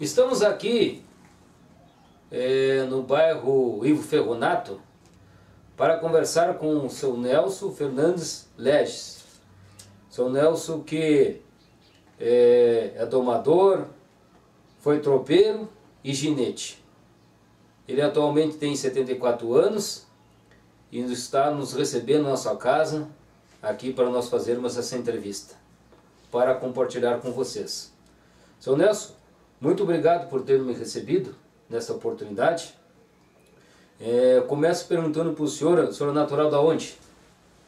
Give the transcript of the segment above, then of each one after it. Estamos aqui no bairro Ivo Ferronato para conversar com o seu Nelson Fernandes Leja. Seu Nelson que é domador, foi tropeiro e ginete. Ele atualmente tem 74 anos e está nos recebendo na sua casa aqui para nós fazermos essa entrevista, para compartilhar com vocês. Seu Nelson, muito obrigado por ter me recebido nessa oportunidade. Começo perguntando para o senhor é natural de onde?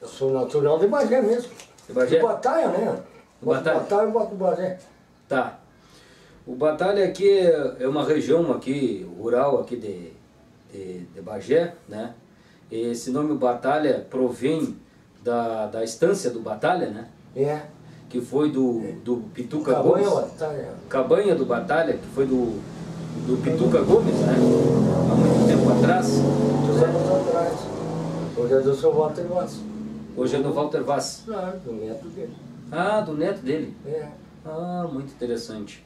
Eu sou natural de Bagé mesmo. De Bagé? De Batalha, né? Batalha e Bato Bagé. Tá. O Batalha aqui é uma região aqui, rural aqui de Bagé, né? Esse nome Batalha provém da estância do Batalha, né? É. Que foi do Pituca Gomes. Cabanha do Batalha, que foi do Pituca Gomes, né? Há muito tempo atrás. Muitos anos atrás. Hoje é do seu Walter Vaz. Hoje é do Walter Vaz. Ah, do neto dele. Ah, do neto dele? É. Ah, muito interessante.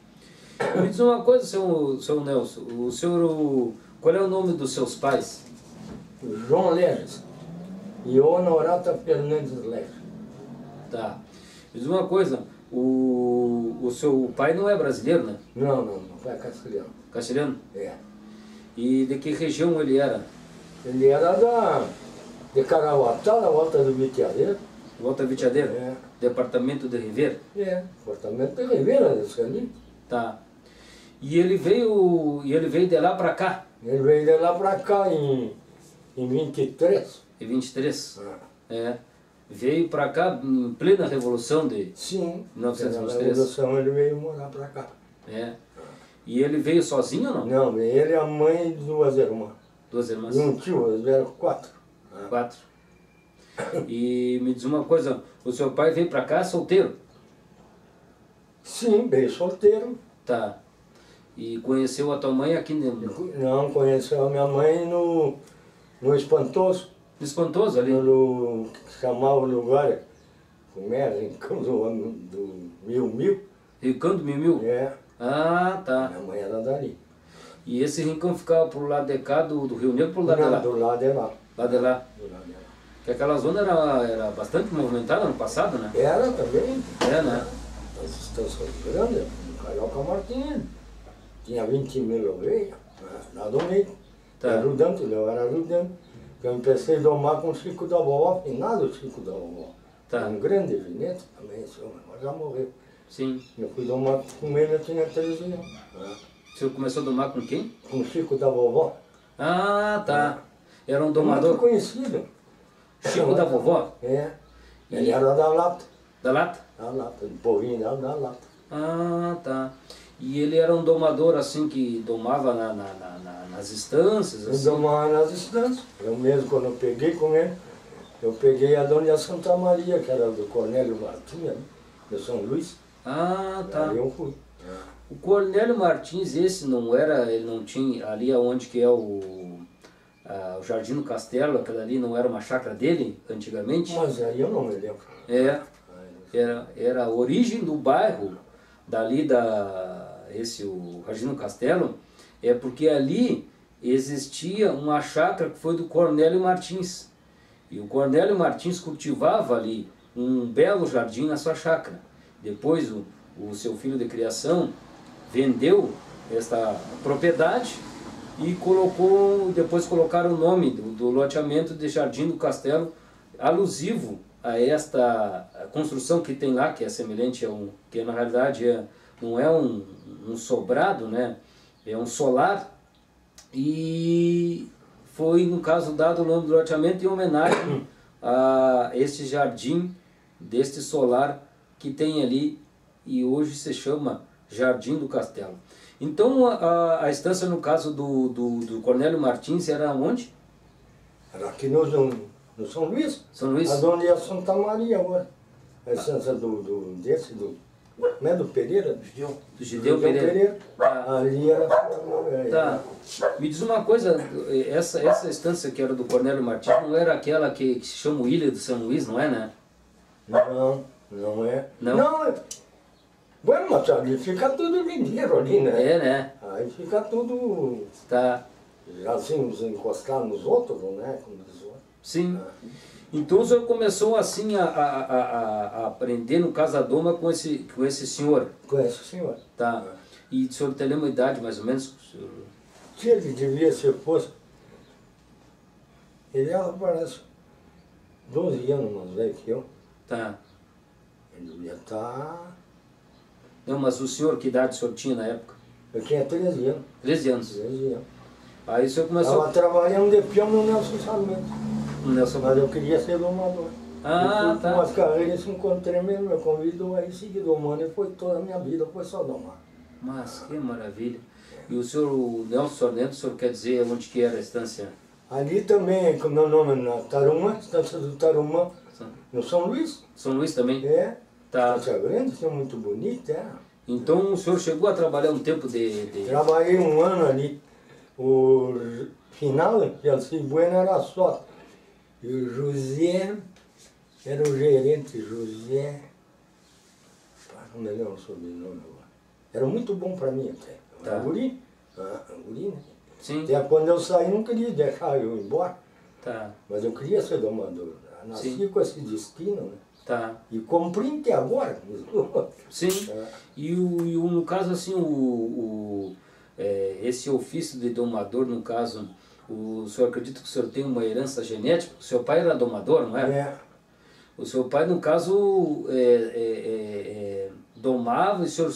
Me diz uma coisa, seu Nelson. O senhor, qual é o nome dos seus pais? João Leres e Honorata Fernandes Leres. Tá. Diz uma coisa, o seu pai não é brasileiro, né? Não, não, meu pai é castelhano. Castelhano? É. E de que região ele era? Ele era de Caraguatá, da volta do Vitiadeiro. Volta do Vitiadeiro? É. Departamento de Rivera? É, departamento de Rivera, dos Candinhos. Tá. E ele veio de lá pra cá? Ele veio de lá pra cá em 23. Em 23? É. É. Veio para cá em plena revolução de 1923. Plena revolução ele veio morar para cá. É. E ele veio sozinho ou não? Não, ele é a mãe de duas irmãs. Duas irmãs? E um tio, eles vieram quatro. Quatro. E me diz uma coisa, o seu pai veio para cá solteiro? Sim, veio solteiro. Tá. E conheceu a tua mãe aqui dentro? Não, conheceu a minha mãe no Espantoso. Espantoso ali? Chamava o lugar, como era, Rincão do Mil-Mil. Rincão do Mil-Mil? É. Ah, tá. Minha mãe era dali. E esse rincão ficava pro lado de cá, do Rio Negro, pro lado de lá? Do lado de lá. Lá de lá? Do lado de lá. Porque aquela zona era bastante movimentada no passado, né? Era também. É, né? As estações grandes, o Carioca Martins, tinha 20 mil ovelhas, lá do meio. Tá. Era ajudante, eu era ajudante. Eu empecei a domar com o Chico da vovó, afinado o Chico da vovó. Tá. Um grande ginete também, esse homem, mas já morreu. Sim. Eu fui domar com ele, eu tinha 13 anos. O senhor começou a domar com quem? Com o Chico da vovó. Ah, tá. Era um domador? Muito conhecido. Chico da vovó? É. Ele era da Lata. Da Lata? Da Lata, do povinho da Lata. Ah, tá. E ele era um domador assim que domava nas estâncias? Assim. Eu domava nas estâncias. Eu mesmo, quando eu peguei com ele, eu peguei a Dona Santa Maria, que era do Cornélio Martins, né? De São Luís. Ah, tá. Aí eu fui. O Cornélio Martins, esse não era, ele não tinha, ali onde que é o Jardim do Castelo, aquela ali não era uma chácara dele, antigamente? Mas aí eu não me lembro. É, era a origem do bairro, dali o Jardim do Castelo, é porque ali existia uma chácara que foi do Cornélio Martins. E o Cornélio Martins cultivava ali um belo jardim na sua chácara. Depois o seu filho de criação vendeu esta propriedade e depois colocaram o nome do loteamento de Jardim do Castelo, alusivo a esta construção que tem lá, que é semelhante a que na realidade não é um sobrado, né? É um solar, e foi, no caso, dado o nome do loteamento em homenagem a este jardim, deste solar que tem ali, e hoje se chama Jardim do Castelo. Então, a estância, no caso do Cornélio Martins, era onde? Era aqui no São Luís. São Luís? A Dona Santa Maria agora. A estância do Pereira, do Gideão Pereira. Ali era... Tá. Me diz uma coisa, essa estância que era do Cornélio Martins não era aquela que se chama Ilha do São Luís, não é, né? Não, não é. Não, não, Bueno, mas ali fica tudo ligeiro ali, né? É, né? Aí fica tudo... Tá. Assim, nos encostar nos outros, né? Sim. Ah. Então o senhor começou assim a aprender no Casa Doma com esse senhor? Com esse senhor. Tá. Ah. E o senhor tem uma idade mais ou menos? Se ele devia ser posto, ele parece 12 anos mais velho que eu. Tá. Ele devia estar... Não, mas o senhor, que idade o senhor tinha na época? Eu tinha 13 anos. 13 anos? 13 anos. Aí o senhor começou... Estava trabalhando de peão no Nelson Sarmento. No Nelson... Mas eu queria ser domador. Ah, eu fui, tá. Com as carreiras se encontrei mesmo, eu convido aí seguir domando, e foi toda a minha vida, foi só domar. Mas que maravilha. E o senhor, o Nelson Sarmento, o senhor quer dizer onde que era a estância? Ali também, como é o nome, na Tarumã, estância do Tarumã, no São Luís. São Luís também? É. Tá. Estância grande, que é muito bonita, é. Então o senhor chegou a trabalhar um tempo de... Trabalhei um ano ali. O final, que assim, Bueno era só. E o José, era o gerente, José... Não me lembro o sobrenome agora. Era muito bom para mim até. Tá. Guri. Ah, guri, né? Sim. Até quando eu saí, não queria deixar eu ir embora. Tá. Mas eu queria ser domador. Nasci, sim, com esse destino, né? Tá. E cumpri até agora. Sim. Ah. E no caso, assim, esse ofício de domador, no caso, o senhor acredita que o senhor tem uma herança genética? O seu pai era domador, não é? É. O seu pai, no caso, domava, e o senhor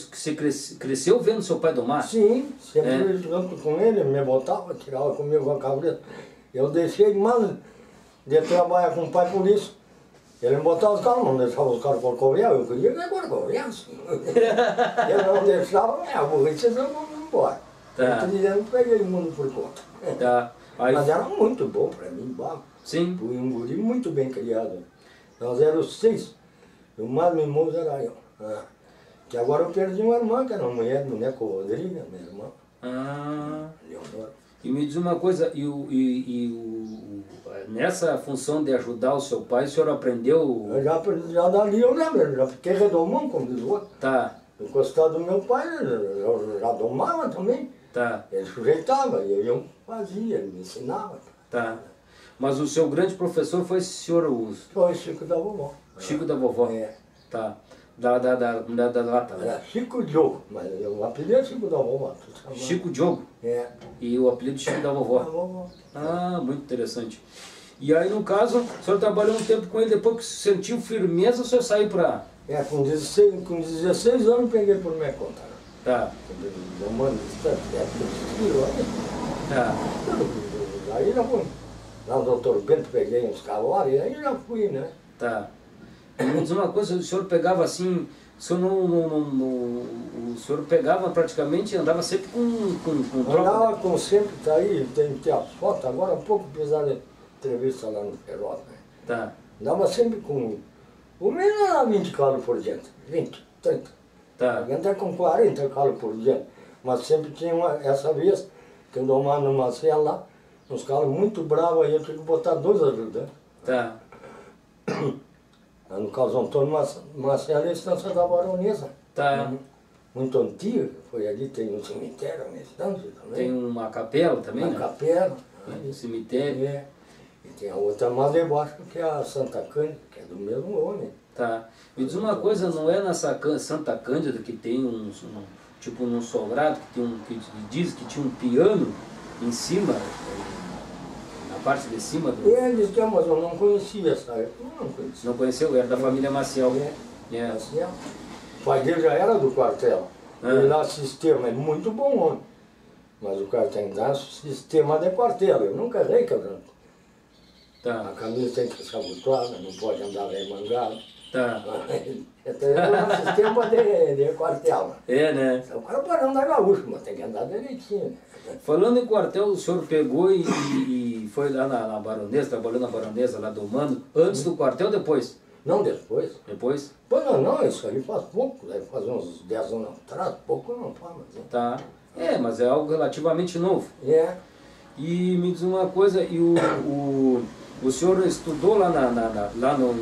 cresceu vendo seu pai domar? Sim, sempre junto com ele, me botava, tirava comigo a cabreta. Eu deixei mais de trabalhar com o pai por isso. Ele me botava os caras, não deixava os caras por correal, eu queria que agora correasse. Eu não deixava, é, a burrice eu não vou embora. Tá. Eu peguei o mundo por conta. Tá. Aí... Mas era muito bom para mim, bom. Sim. Fui um guri muito bem criado. Nós éramos 6. O mais mimoso era eu. Ah. Que agora eu perdi uma irmã, que era uma mulher, boneco Rodriga, minha irmã. Ah. E me diz uma coisa, nessa função de ajudar o seu pai, o senhor aprendeu... Eu já dali eu lembro, já fiquei redomão, como diz o outro. Tá. Encostado do meu pai, eu já domava também. Tá. Ele sujeitava, e eu fazia, ele me ensinava. Tá. Mas o seu grande professor foi o senhor Uso? Foi Chico da vovó. Chico da vovó? É. Tá. Da lata, né? Era Chico Diogo, mas o apelido é Chico da vovó. Chico Diogo? É. E o apelido Chico da vovó? Da vovó. Ah, muito interessante. E aí, no caso, o senhor trabalhou um tempo com ele, depois que sentiu firmeza, o senhor saiu pra... É, com 16 anos eu peguei por minha conta. Tá. Domando distante, é preciso, olha. Tá. Aí já fui. Lá no Doutor Bento peguei uns calores, aí já fui, né? Tá. Me diz uma coisa, o senhor pegava assim, o senhor o senhor pegava praticamente, andava sempre com troca? Andava com sempre, tá aí, tem as fotos, agora há pouco precisava de entrevista lá no Pelotas, né? Tá. Andava sempre com... O menino era 20 calos por dentro, 20, 30. Tá. Até com 40 calos por dentro. Mas sempre tinha essa vez, que eu domava no Maciel lá, uns calos muito bravos, aí eu tinha que botar 2 ajudantes. Tá. No caso Antônio Maciel, a estância da Baronesa. Tá. Muito antiga, foi ali, tem um cemitério na estância também. Tem uma capela também, né? Uma capela. Tem um cemitério. É. E tem a outra mais debaixo, que é a Santa Cândida, que é do mesmo homem. Tá. Me diz uma coisa, não é nessa Santa Cândida que tem tipo num sobrado, que diz que tinha um piano em cima, na parte de cima do... É, diz que é, mas eu não conhecia essa época. Não conheceu? Era da família Maciel. É. Maciel. O pai dele já era do quartel. Ele lá assistia, mas muito bom homem. Mas o quartel dá sistema de quartel. Eu nunca errei, quebrando. Tá. A camisa tem que ficar abotoada, não pode andar remangada. Tá. Então, é um sistema de quartel. É, né? O cara pode andar gaúcho, mas tem que andar direitinho. Falando em quartel, o senhor pegou e foi lá na Baronesa, trabalhou na Baronesa, lá domando, antes do quartel ou depois? Não, depois. Depois? Pois não, isso aí faz pouco, faz uns 10 anos atrás, pouco não faz. Mas... Tá. É, mas é algo relativamente novo. É. E me diz uma coisa, o senhor estudou lá, lá no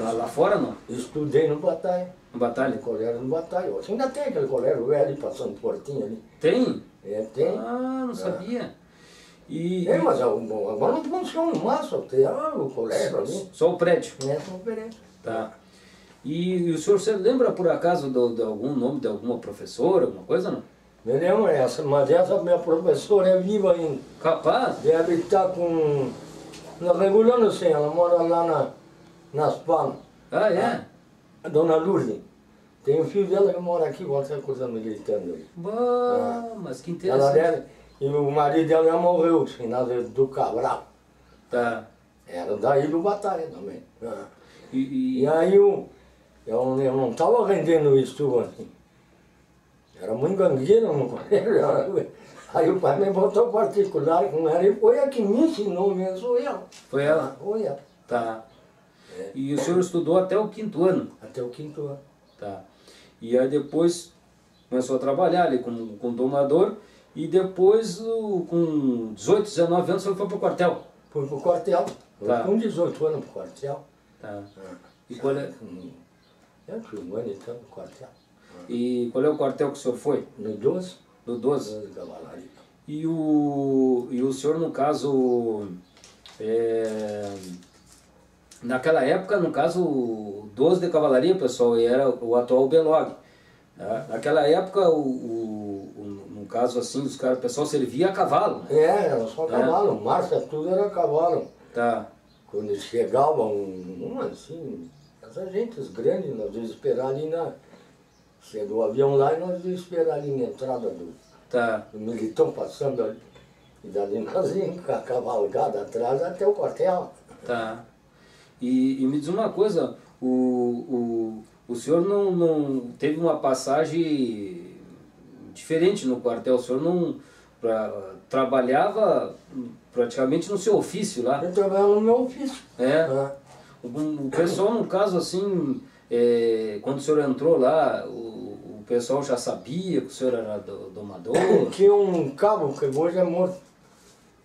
Lá fora não? Eu estudei no Batalha. No Batalha? No colégio no Batalha. Hoje ainda tem aquele colégio velho passando portinho ali. Tem? É, tem. Ah, não sabia. E... é, mas agora não podemos ficar no mar, só tem o colégio ali. Só o prédio? É, só o prédio. Tá. E o senhor, você lembra por acaso de algum nome de alguma professora, alguma coisa, não? Me lembro essa, mas essa minha professora é viva ainda. Capaz? Deve estar com... regulando sim, ela mora lá nas Palmas. Ah, é? A Dona Lourdes. Tem um filho dela que mora aqui, volta essa coisa militando ali. Bah, mas que interessante. Ela deve, e o marido dela já morreu, finado do Cabral. Tá. Era daí do Batalha também. Ah. E aí eu não estava rendendo estudo assim. Era muito gangueiro no colégio. Aí o pai me botou particular com ela e foi a que me ensinou mesmo, eu. Foi ela? Foi ela. Tá. É. E o senhor estudou até o 5º ano? Até o 5º ano. Tá. E aí depois começou a trabalhar ali com domador e depois com 18, 19 anos o senhor foi pro quartel? Foi pro quartel. Tá. Com 18 anos pro quartel. Tá. E qual é? Eu fui um ano então no quartel. E qual é o quartel que o senhor foi? No 12. No 12? E o senhor, no caso, naquela época, no caso, 12 de cavalaria, pessoal, e era o atual Belog. Tá? Naquela época, no caso, assim, o pessoal servia a cavalo. Né? É, era só cavalo, marcha, tudo era cavalo. Tá. Quando eles chegavam, assim, as agentes grandes, nós íamos esperar ali na... Chegou o avião lá e nós íamos esperar ali na entrada do militão passando ali. E dali nós íamos com a cavalgada atrás até o quartel. Tá. E me diz uma coisa, o senhor não teve uma passagem diferente no quartel, o senhor trabalhava praticamente no seu ofício lá? Eu trabalhava no meu ofício. É. Ah. O pessoal, no caso, assim... quando o senhor entrou lá, o pessoal já sabia que o senhor era domador? Tinha um cabo que hoje é morto,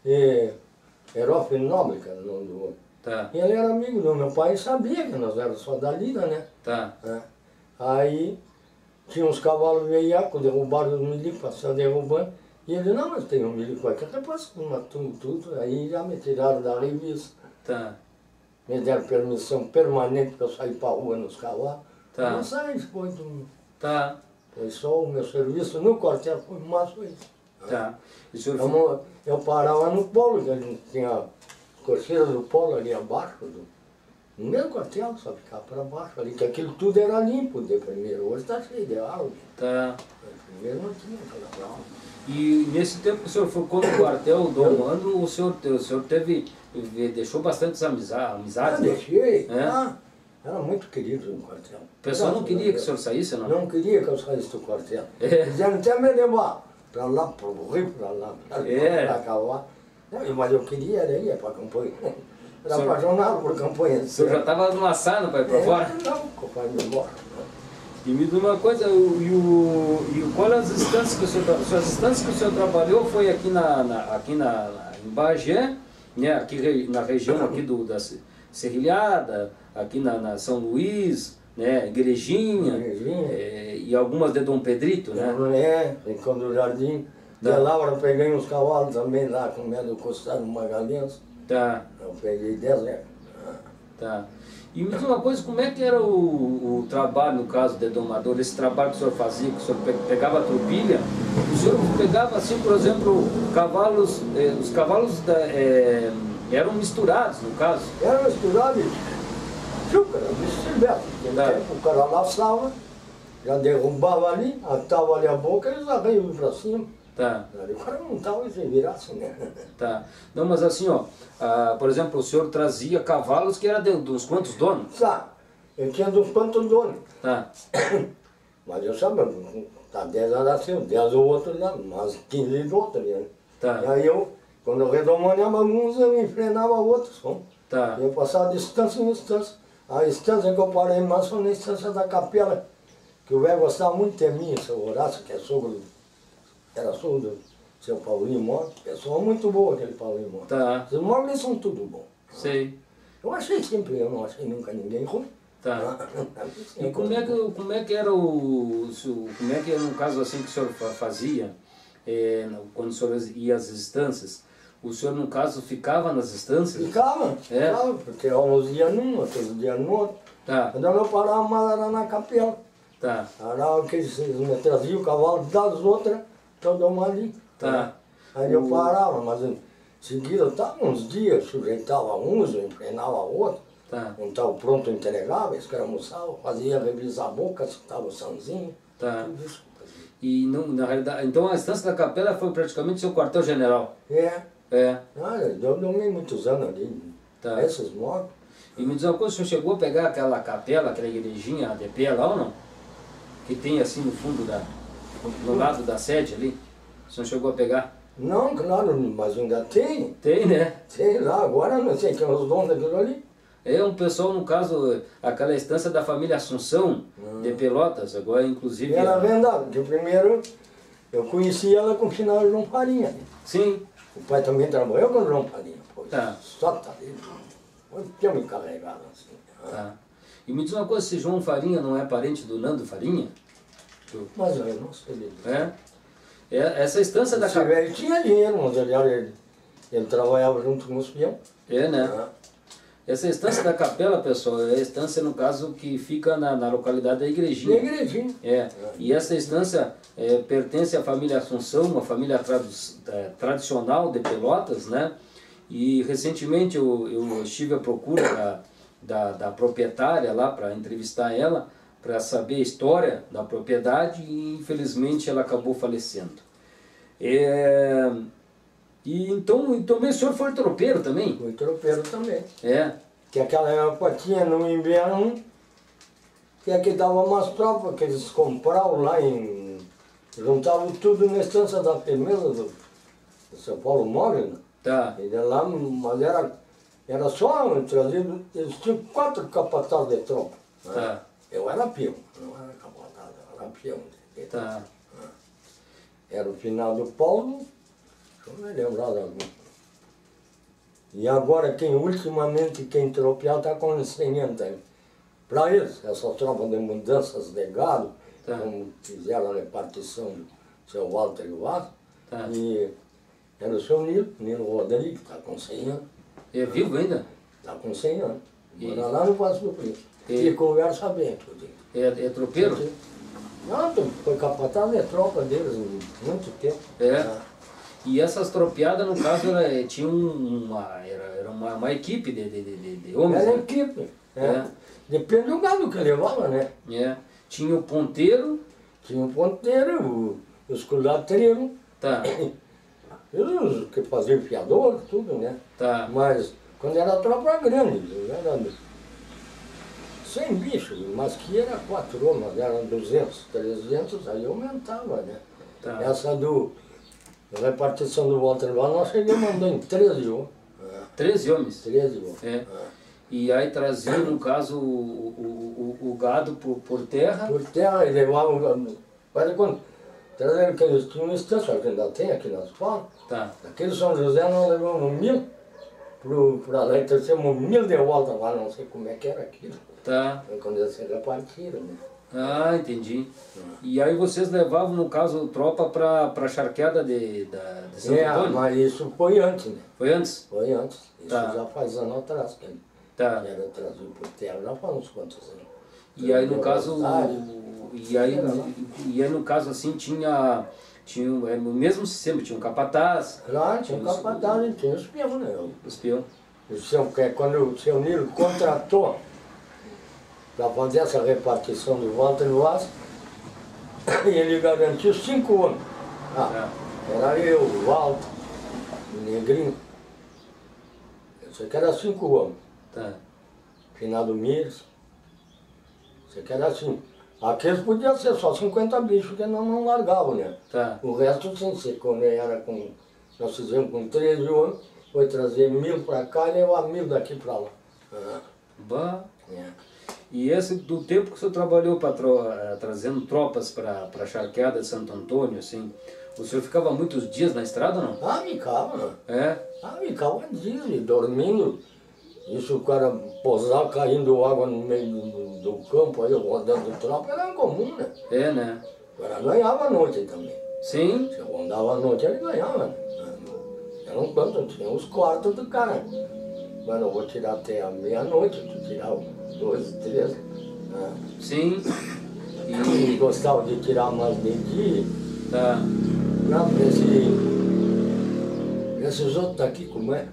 Herói Fenômica, o nome do outro. Tá. E ele era amigo do meu pai e sabia que nós éramos só da lida, né? Tá. É. Aí tinha uns cavalos veiacos, derrubaram os milicos, passaram derrubando. E ele, não, mas tem um milico aqui, até passou uma tudo, aí já me tiraram da revista. Tá. Me deram permissão permanente para eu sair para a rua nos cavalos. Tá. Não saí depois do... Tá. Foi só o meu serviço no quartel, foi mais coisa. Tá. E o senhor... Eu parava no polo, que a gente tinha a cocheira do polo ali abaixo. No meu quartel, só ficava para baixo ali, que aquilo tudo era limpo de primeiro. Hoje está cheio de árvore. Tá. De primeiro não tinha aquela árvore. E nesse tempo que o senhor ficou no quartel domando, o senhor teve... Deixou bastante amizades? Né? Deixei. É? Ah, era muito querido no quartel. O pessoal não queria que o senhor saísse, não? Não queria que eu saísse do quartel. Quiseram até me levar para lá, para o rio, para lá, para cá, lá. Mas eu queria ir para a campanha. Era apaixonado por campanha. O senhor já estava amassado para ir para fora? Não, o pai me embora. E me diz uma coisa, qual as instâncias que o senhor... As instâncias que o senhor trabalhou foi aqui em Bagé, né, aqui na região aqui da Serrilhada, aqui na São Luís, né, Igrejinha, e algumas de Dom Pedrito, né? É, quando o Jardim da Laura, peguei uns cavalos também lá, comendo o costado do Magalhães. Tá. Eu peguei 10, né? Tá. E me diz uma coisa, como é que era o trabalho, no caso, de domador, esse trabalho que o senhor fazia, que o senhor pegava a tropilha, o senhor pegava, assim, por exemplo, cavalos, os cavalos eram misturados, no caso? Eram misturados, o cara laçava, já derrubava ali, atava ali a boca e eles arranhavam para cima. Tá. O cara não estava e virasse, né? Tá. Não, mas assim, ó, por exemplo, o senhor trazia cavalos que era dos quantos donos? Tá. Eu tinha dos quantos donos. Tá. Mas eu sabia, tá 10 era assim, 10 o outro, mas 15 do outro, né? Tá. E aí eu, quando eu redomava alguns, eu enfrenava outros. Tá. E eu passava de instância em instância. A instância que eu parei mais foi na Estância da Capela, que o velho gostava muito de mim, seu Horácio, que é sogro. Era surdo, seu Paulinho Móvel, pessoal muito boa aquele Paulinho Móvel. Tá. Os móveis são tudo bom. Sei. Eu achei sempre, eu não achei nunca ninguém ruim. Tá. E como é que era um caso assim que o senhor fazia, quando o senhor ia às estâncias? O senhor, no caso, ficava nas estâncias? Ficava, é. Ficava, porque uns dias num, outros dias no outro. Tá. Quando eu não parava, mas era na capela. Tá. Era o que eles traziam, o cavalo das outras, todo mundo ali. Tá. Aí eu parava, mas em seguida eu estava uns dias, sujeitava uns, eu emprenava outros. Tá. Então pronto, eu entregava, eles que almoçavam, fazia revisar a boca, soltava o sanzinho. Tá. Tudo isso. E não, na realidade, então a estância da capela foi praticamente seu quartel-general? É. É. Ah, eu dormi muitos anos ali, tá. Essas mortes. E me diz uma coisa, o senhor chegou a pegar aquela capela, aquela igrejinha de pé lá ou não? Que tem assim no fundo, no lado da sede ali? O senhor chegou a pegar? Não, claro, mas ainda tem. Tem, né? Tem lá, agora não sei quem é os donos daquilo ali. É um pessoal, no caso, aquela estância da família Assunção, de Pelotas, agora inclusive... Ela vendava, que primeiro eu conheci ela com o final de João Farinha. Né? Sim. O pai também trabalhou com o João Farinha, pois. Tá. Só tá dele. Eu tinha me carregado assim. Tá. E me diz uma coisa, se João Farinha não é parente do Nando Farinha? Mas eu não sei dele. É? É essa estância da capela... Ele tinha dinheiro, mas ele trabalhava junto com os peão. É, né? É. Essa estância da capela, pessoal, é a estância, no caso, que fica na localidade da Igrejinha. Da Igrejinha. É. E essa estância pertence à família Assunção, uma família tradicional de Pelotas, né? E recentemente eu estive à procura da proprietária lá para entrevistar ela, para saber a história da propriedade, e infelizmente ela acabou falecendo. Então o senhor foi tropeiro também? Foi tropeiro também. É. Que aquela época tinha no inverno, que aqui dava umas tropas que eles compravam lá, juntavam tudo na estância da firmeza do São Paulo Móvel. Tá. Ele lá, mas era só trazido, eles tinham 4 capatazes de tropa. Tá. Né? Eu era peão, não era capataz, eu era peão. Tá. Era o final do Paulo, deixa eu me lembrar de algum. E agora, ultimamente quem tropear está com 100 anos também. Para eles, essa tropa de mudanças de gado, tá. Como fizeram a repartição do seu Walter Vaz, tá. E era o seu Nilo Rodrigues, que está com 100 anos. É vivo ainda? Está com 100 anos. Mora lá no Passo do Príncipe. E conversa bem, tudo. É tropeiro? Não, foi capataz, é tropa deles muito tempo. É. Ah. E essas tropeadas, no caso, tinha uma equipe de homens? Era, né? Equipe. É. Depende do gado que levava, né? É. Tinha o ponteiro. Tinha o ponteiro, os culatreiros. Tá. E os que faziam fiador, tudo, né? Tá. Mas quando era tropa grande, era 100 bichos, mas que era 4 homens, eram 200, 300, aí aumentava, né? Tá. Essa repartição do Walter Vaz, nós chegamos andando em 13 homens. 13 homens? 13 homens. É. E aí traziam, no caso, o gado por terra? Por terra, e levavam o gado. Olha quando trazeram aqueles tinham uma estância, que ainda tem aqui nas falas. Tá. Aquele São José nós levamos 1000. Para lá, então temos 1000 de volta, mas não sei como é que era aquilo. Tá. Foi quando eles se repartiram, né? Ah, entendi. E aí vocês levavam, no caso, tropa para a charqueada de São Antônio? É, mas isso foi antes, né? Foi antes? Foi antes. Isso tá. Já faz anos atrás, que tá. Era trazido por terra, já faz uns quantos anos. E aí, no caso, assim, tinha o mesmo sistema, tinha um capataz. Claro, tinha um capataz e tinha os peões, né? Os peões. Quando o seu Nilo contratou para fazer essa repartição do Walter Vaz, ele garantiu 5 homens. Ah, era eu, o Walter, o Negrinho. Isso aqui era 5 homens. Tá. Finado Mires. Isso aqui era 5. Aqueles podiam ser só 50 bichos, que não largavam, né? Tá. O resto, sim, nós fizemos com 13 homens, foi trazer 1000 para cá e levar 1000 daqui para lá. Bah. É. E esse do tempo que o senhor trabalhou trazendo tropas para a charqueada de Santo Antônio, assim, o senhor ficava muitos dias na estrada, não? Ah, ficava. É? Ah, ficava dias, dormindo. Isso o cara posar caindo água no meio do campo, aí rodando o trapo, era comum, né? É, né? O cara ganhava à noite aí também. Sim. Se eu andava à noite, ele ganhava, né? Era um canto, tinha os quartos do cara. Mano, eu vou tirar até a meia-noite, tirar 2, 3. Né? Sim. E gostava de tirar mais de dia. Tá. Não, esses outros daqui, como é?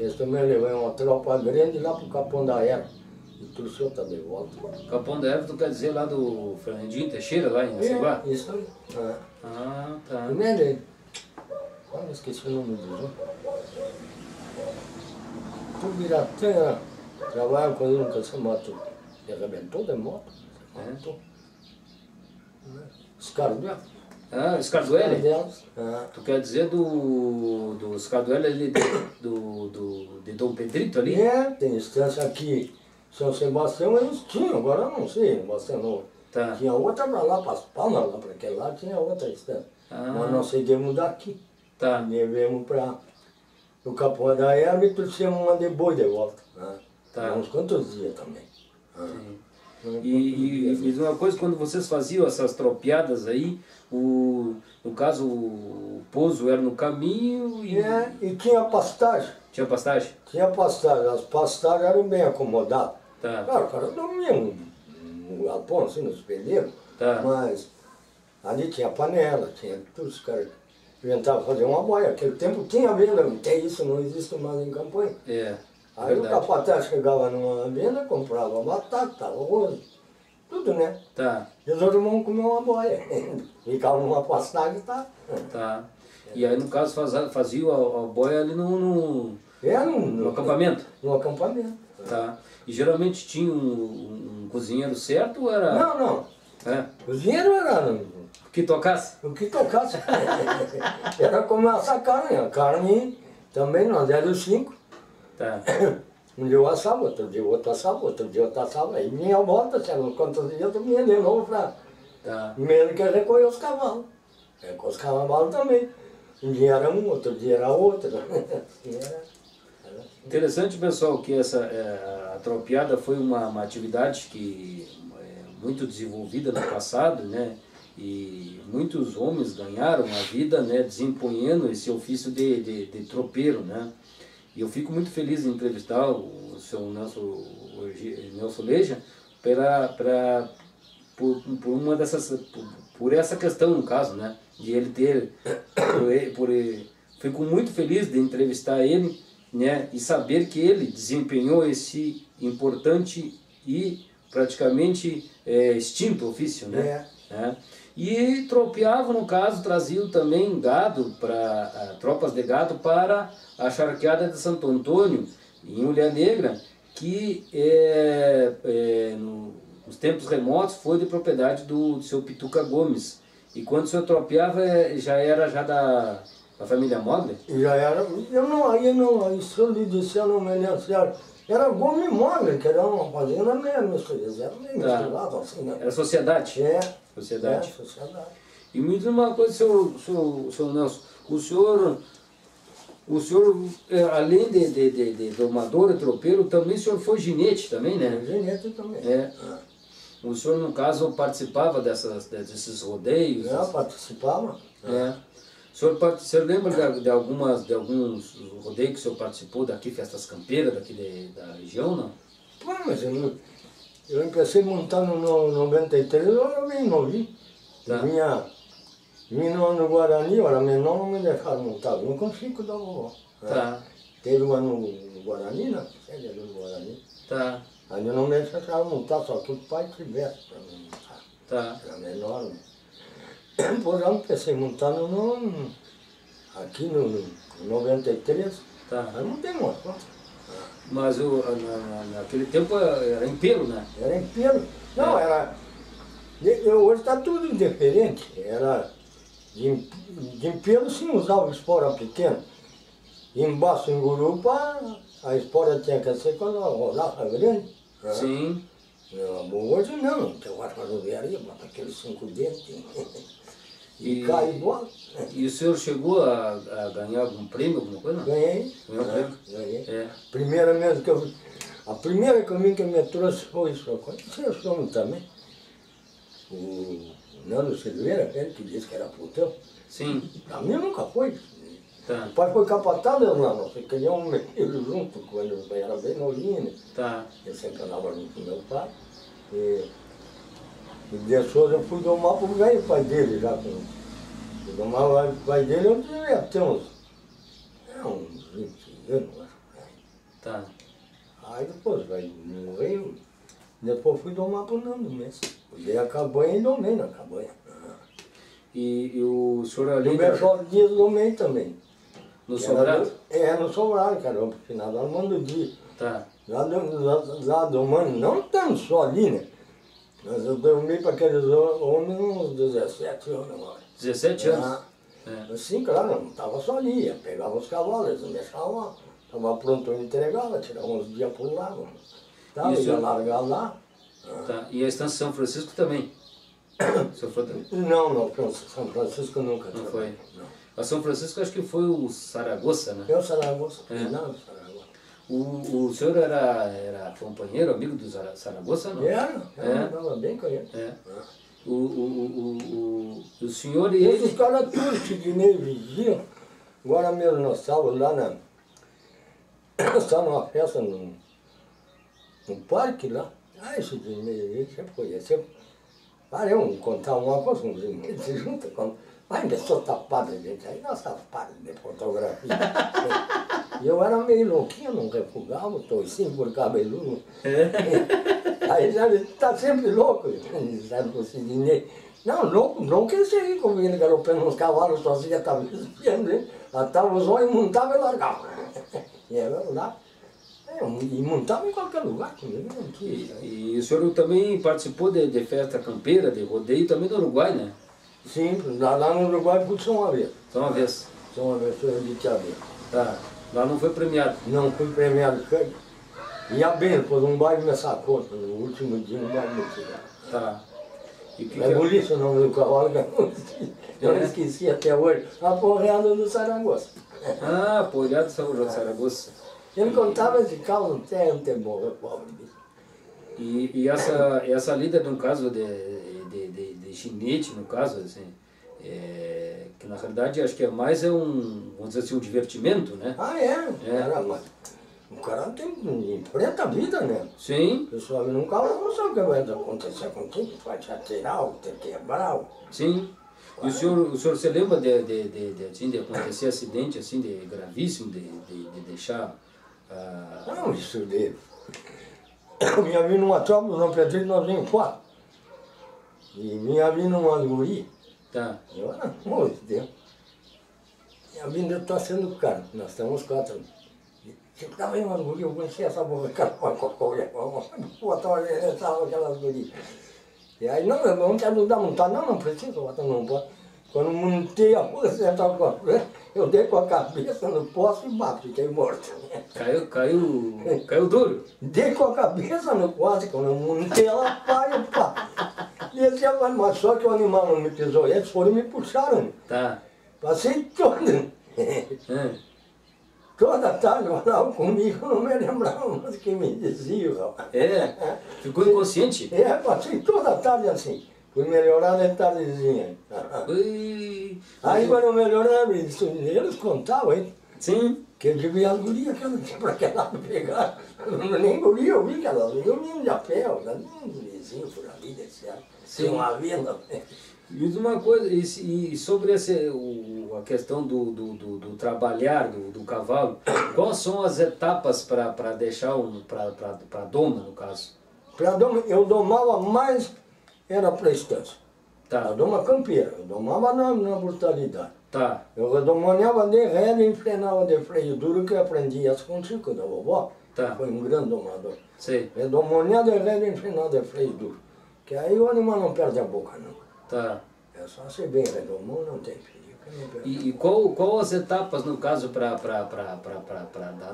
Eles também levaram uma tropa grande lá pro Capão da Era. E trouxe outra de volta. Capão da Era, tu quer dizer lá do Fernandinho Teixeira, lá em Aceguá? Isso aí. É. Ah, tá. Como é dele? Ah, esqueci o nome dele. Tubiratanha trabalhava com ele no caça-mato. Ele arrebentou de moto. Arrebentou. Os caras dele. Ah, Scarduelli? Ah. Tu quer dizer do Scarduelli de Dom Pedrito ali? É, tem estância aqui. São Sebastião eles tinham, agora eu não sei, Sebastião. Tá. Tinha outra pra lá, para as Palmas, lá para aquele lado tinha outra estância. Ah. Mas nós cedemos daqui. Tá. Devemos para o Capão da Erva e trouxemos uma de boi de volta. Né? Tá. Uns quantos dias também. Ah. Sim. E uma coisa, quando vocês faziam essas tropeadas aí, no caso o pouso era no caminho e... É, e tinha pastagem. Tinha pastagem? Tinha pastagem, as pastagens eram bem acomodadas. Tá. Claro, o cara dormia um galpão assim, nos peleiros, tá. Mas ali tinha panela, tinha tudo, os caras inventavam fazer uma boia. Aquele tempo tinha venda, até isso não existe mais em campanha. É. Aí verdade. O capataz chegava numa venda, comprava batata, arroz, tudo, né? Tá. E os outros vão comer uma boia. Ficava numa pastagem, tá? Tá. E aí, no caso, fazia a boia ali no acampamento? No acampamento. Tá. E geralmente tinha um cozinheiro certo ou era... Não, não. É. Cozinheiro era... O que tocasse? O que tocasse. Era comer essa carne. A carne também, nós éramos 5. Tá. Um dia eu assava, outro dia outro assava, outro dia outro assava. Aí vinha a volta, se era quantos dias, eu vinha de novo pra... Tá. Mesmo que recolher os cavalos. Recolher os cavalos também. Um dia era um, outro dia era outro. Interessante, pessoal, que a tropeada foi uma atividade que é muito desenvolvida no passado, né? E muitos homens ganharam a vida, né? Desempenhando esse ofício de tropeiro, né? E eu fico muito feliz em entrevistar o seu Nelson Leja por essa questão, no caso, né? De ele ter... Fico muito feliz de entrevistar ele, né? E saber que ele desempenhou esse importante e praticamente extinto ofício, né? É. É. E tropeava, no caso, traziam também gado, tropas de gado para a charqueada de Santo Antônio, em Ulha Negra, que nos tempos remotos foi de propriedade do seu Pituca Gomes. E quando o senhor tropeava, já era da família Móvel? Já era, Era Gomes Móvel, que era uma fazenda mesmo, era meio misturado assim, né? Era sociedade? É. Sociedade. É, sociedade. E me diz uma coisa, seu Nelson, o senhor além de domador e tropeiro, também o senhor foi ginete também, né? Ginete também. É. O senhor, no caso, participava desses rodeios? É, participava. É. O senhor lembra de alguns rodeios que o senhor participou daqui, festas campeiras, daqui da região, não? Pô, mas eu comecei a montar no 93, eu vim novinho. Tá. Vinha no Guarani, eu era menor, não me deixaram montar. Vim com o Chico da vovó. Tá. Né? Teve uma no Guarani, né? Ele no Guarani. Tá. Aí eu não me deixaram montar, só que o pai tivesse para me montar. Tá. Era menor, né? Por lá eu comecei a montar aqui no 93. Tá. Aí não tem mais, mas naquele tempo era em pelo, né? Era em pelo. Não, é. Era... Hoje está tudo diferente. Era... De pelo sim usava espora pequena. Embaixo em gurupa, a espora tinha que ser quando ela rodava grande. Né? Sim. Hoje não, tem uma rodoviária, bota aqueles 5 dentes. E cai igual. E o senhor chegou a ganhar algum prêmio, alguma coisa? Ganhei. Ganhei. É. Primeira vez que eu A primeira encomenda que me trouxe foi isso. Vocês são também. O Nando Silveira, aquele que disse que era putão. Sim. Pra mim nunca foi. Tá. O pai foi capatado, eu não. Você queria um meio junto, quando eu era bem novinho. Né? Tá. Eu sempre andava junto com meu pai. E depois eu fui domar pro velho o pai dele já. Eu domava o pai dele, eu devia ter uns 20 anos, acho. Tá. Aí depois, velho, morreu. Depois fui domar pro Nando mesmo. Dei a cabanha e domei na cabanha. E o senhor ali... O Bertoldo Dias domei também. No Sobrado? É, no Sobrado, cara. No final da mão do dia. Tá. Lá domando, não tanto só ali, né? Mas eu dormi para aqueles homens uns 17 anos agora. 17 anos? É. Sim, claro, não estava só ali. Eu pegava os cavalos, eles me deixavam lá. Estava pronto, eu entregava, tirava uns dias por lá. Tava, ia largar lá. Tá. E a Estância São Francisco também? Não, não, São Francisco nunca. Não foi? Não. A São Francisco acho que foi o Zaragoza, né? É o Zaragoza. É. Não, Zaragoza. O senhor era companheiro, amigo do Zaragoza, não? Era, estava bem conhecido. É. O senhor e ele... Os caras todos que nem vigiam, agora mesmo nós estávamos lá na... Nós estávamos numa festa num parque lá. Ah, isso de meio sempre conheceu. Parei um contar uma coisa, uns irmãos se juntam. Ai, pessoa tapada, gente. Aí nós tapados de fotografia. E eu era meio louquinho, não refugava, toicinho por cabeludo. Aí já tá sempre louco. Sabe o Sidney? Não, louco é esse aí, como ele galopando nos cavalos, sozinho, estava espiando ele. Atava os olhos, montava e largava. E era lá. E montava em qualquer lugar. E o senhor também participou de festa campeira, de rodeio, também do Uruguai, né? Sim, lá no Uruguai fui só uma vez. Só uma vez? Só uma vez, foi Vitiadeiro. Tá, lá não foi premiado? Não, fui premiado. E a bem, depois um baile me sacou, no último dia um baile me tirou. Tá. É Bolício o nome do cavalo, eu não esqueci até hoje. A porreada do Zaragoza. Ah, a porreada do Zaragoza. Ele contava esse caso até morrer, pobre. E essa lida de um caso de chinete, no caso, assim, que na realidade acho que é mais vamos dizer assim, um divertimento, né? Ah, mas o cara enfrenta a vida, né? Sim. O pessoal nunca não sabe o que vai acontecer contigo, vai te atirar, vai te quebrar. Sim. E o senhor se lembra de acontecer acidente assim, de gravíssimo, de deixar... Não, isso dele. Minha vida numa tropa do Dom Pedrito, nós vimos 4. E minha vida numa guri. Tá. Eu era muito tempo. Minha vida está sendo cara. Nós temos 4. Eu estava em uma guri, eu conheci essa boca, cara, eu atravessava aquelas gurias. E aí, não, eu vou te ajudar a montar. Não, não precisa, não pode. Quando montei a força, eu dei com a cabeça no poste e bato, fiquei morto. Caiu duro? Dei com a cabeça no poste, quando eu montei ela, pá. Mas só que o animal não me pisou, eles foram e me puxaram. Tá. Passei todo. Toda tarde eu falava comigo, não me lembrava mais o que me diziam. É? Ficou inconsciente? É, passei toda tarde assim. Fui melhorar na tardezinha. Aí quando eu melhorava, eles contavam, hein? Sim. Que eu devia as gurias, que ela pegar. Nem guria, eu vi que elas vinham de a pé, nem um gurizinho por ali, etc. Sim. Uma venda. Diz uma coisa, e sobre a questão do trabalhar, do cavalo, quais são as etapas para deixar, para doma, no caso? Para doma, eu domava mais... Era para a Estância. Tá. Eu domava campeira, eu domava na brutalidade. Tá. Eu redomonava de ré e frenava de freio duro, que eu aprendi isso com o Chico da vovó. Tá. Foi um grande domador. Sim. Redomonava de ré e frenava de freio duro. Que aí o animal não perde a boca, não. Tá. É só ser bem redomão, não tem perigo. E qual as etapas, no caso,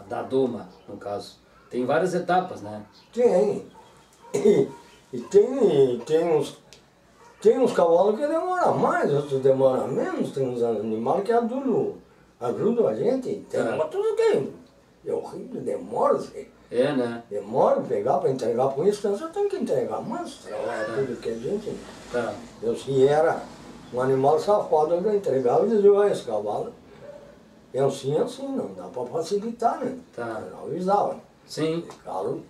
da doma, no caso? Tem várias etapas, né? Tem. E tem uns cavalos que demoram mais, outros demoram menos, tem uns animais que ajudam a gente. Tem uma coisa que é horrível, demora-se. É, né? Demora pegar para entregar para o instante, eu tenho que entregar, mas é tudo que a gente... Tá. Eu se era um animal safado, eu entregava e dizia, olha, esse cavalo é assim, não dá para facilitar, né? Tá. Eu avisava. Sim. O calo,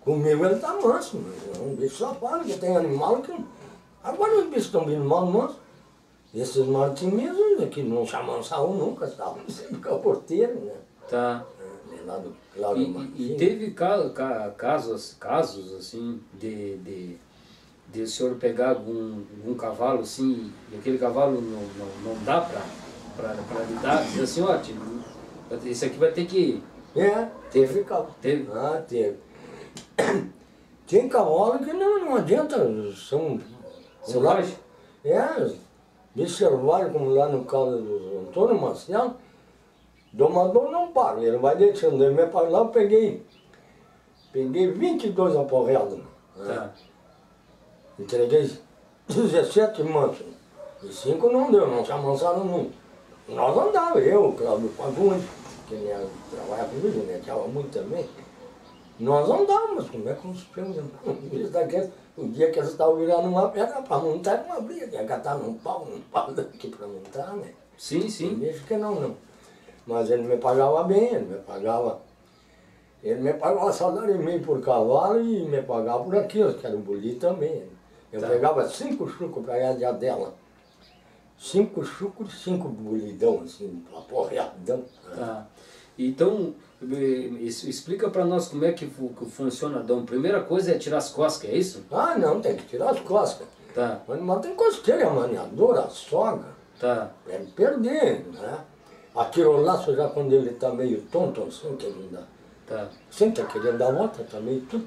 comigo ele tá manso, é um bicho safado, que tem animal que... Agora os bichos estão vindo mal manso. Esses martimisos que não chamam Saúl nunca, estavam sempre capoteiro, né? Tá. E teve casos assim, de o senhor pegar algum cavalo assim, e aquele cavalo não dá para lidar, dizer assim, ó, esse aqui vai ter que... É, teve cavalo. Teve? Ah, teve. Tem cavalo que não adianta, são... Selvagem? É, bicho selvagem, como lá no caso do Antônio Maciel. Domador não para, ele vai deixando, ele vai para lá, eu peguei 22 aporreados, né? Entreguei 17 mansos, e 5 não deu, não se amansaram nunca. Nós andávamos, eu, Cláudio Fagundes, que trabalhava comigo, né, que era muito também, nós andávamos, como é que nós ficamos, isso daqui, o dia que eles estavam virando uma pedra para montar, uma briga, que ia catar num pau daqui para montar, né? Sim, sim. Deixa que não. Mas ele me pagava bem, ele me pagava salário e meio por cavalo e me pagava por aquilo, que era o boli também. Eu pegava 5 chucos para ganhar de adela. 5 chucos e 5 bolidão, assim, aporreadão. Tá. Então, explica para nós como é que funciona, Dom. Primeira coisa é tirar as coscas, é isso? Ah, não, tem que tirar as coscas. Tá. O animal tem costeira, maniadora, soga. Tá. Deve perder, né? Atira o laço já quando ele está meio tonto, assim, que ele dá. Tá. Senta querendo dar volta, está meio tudo,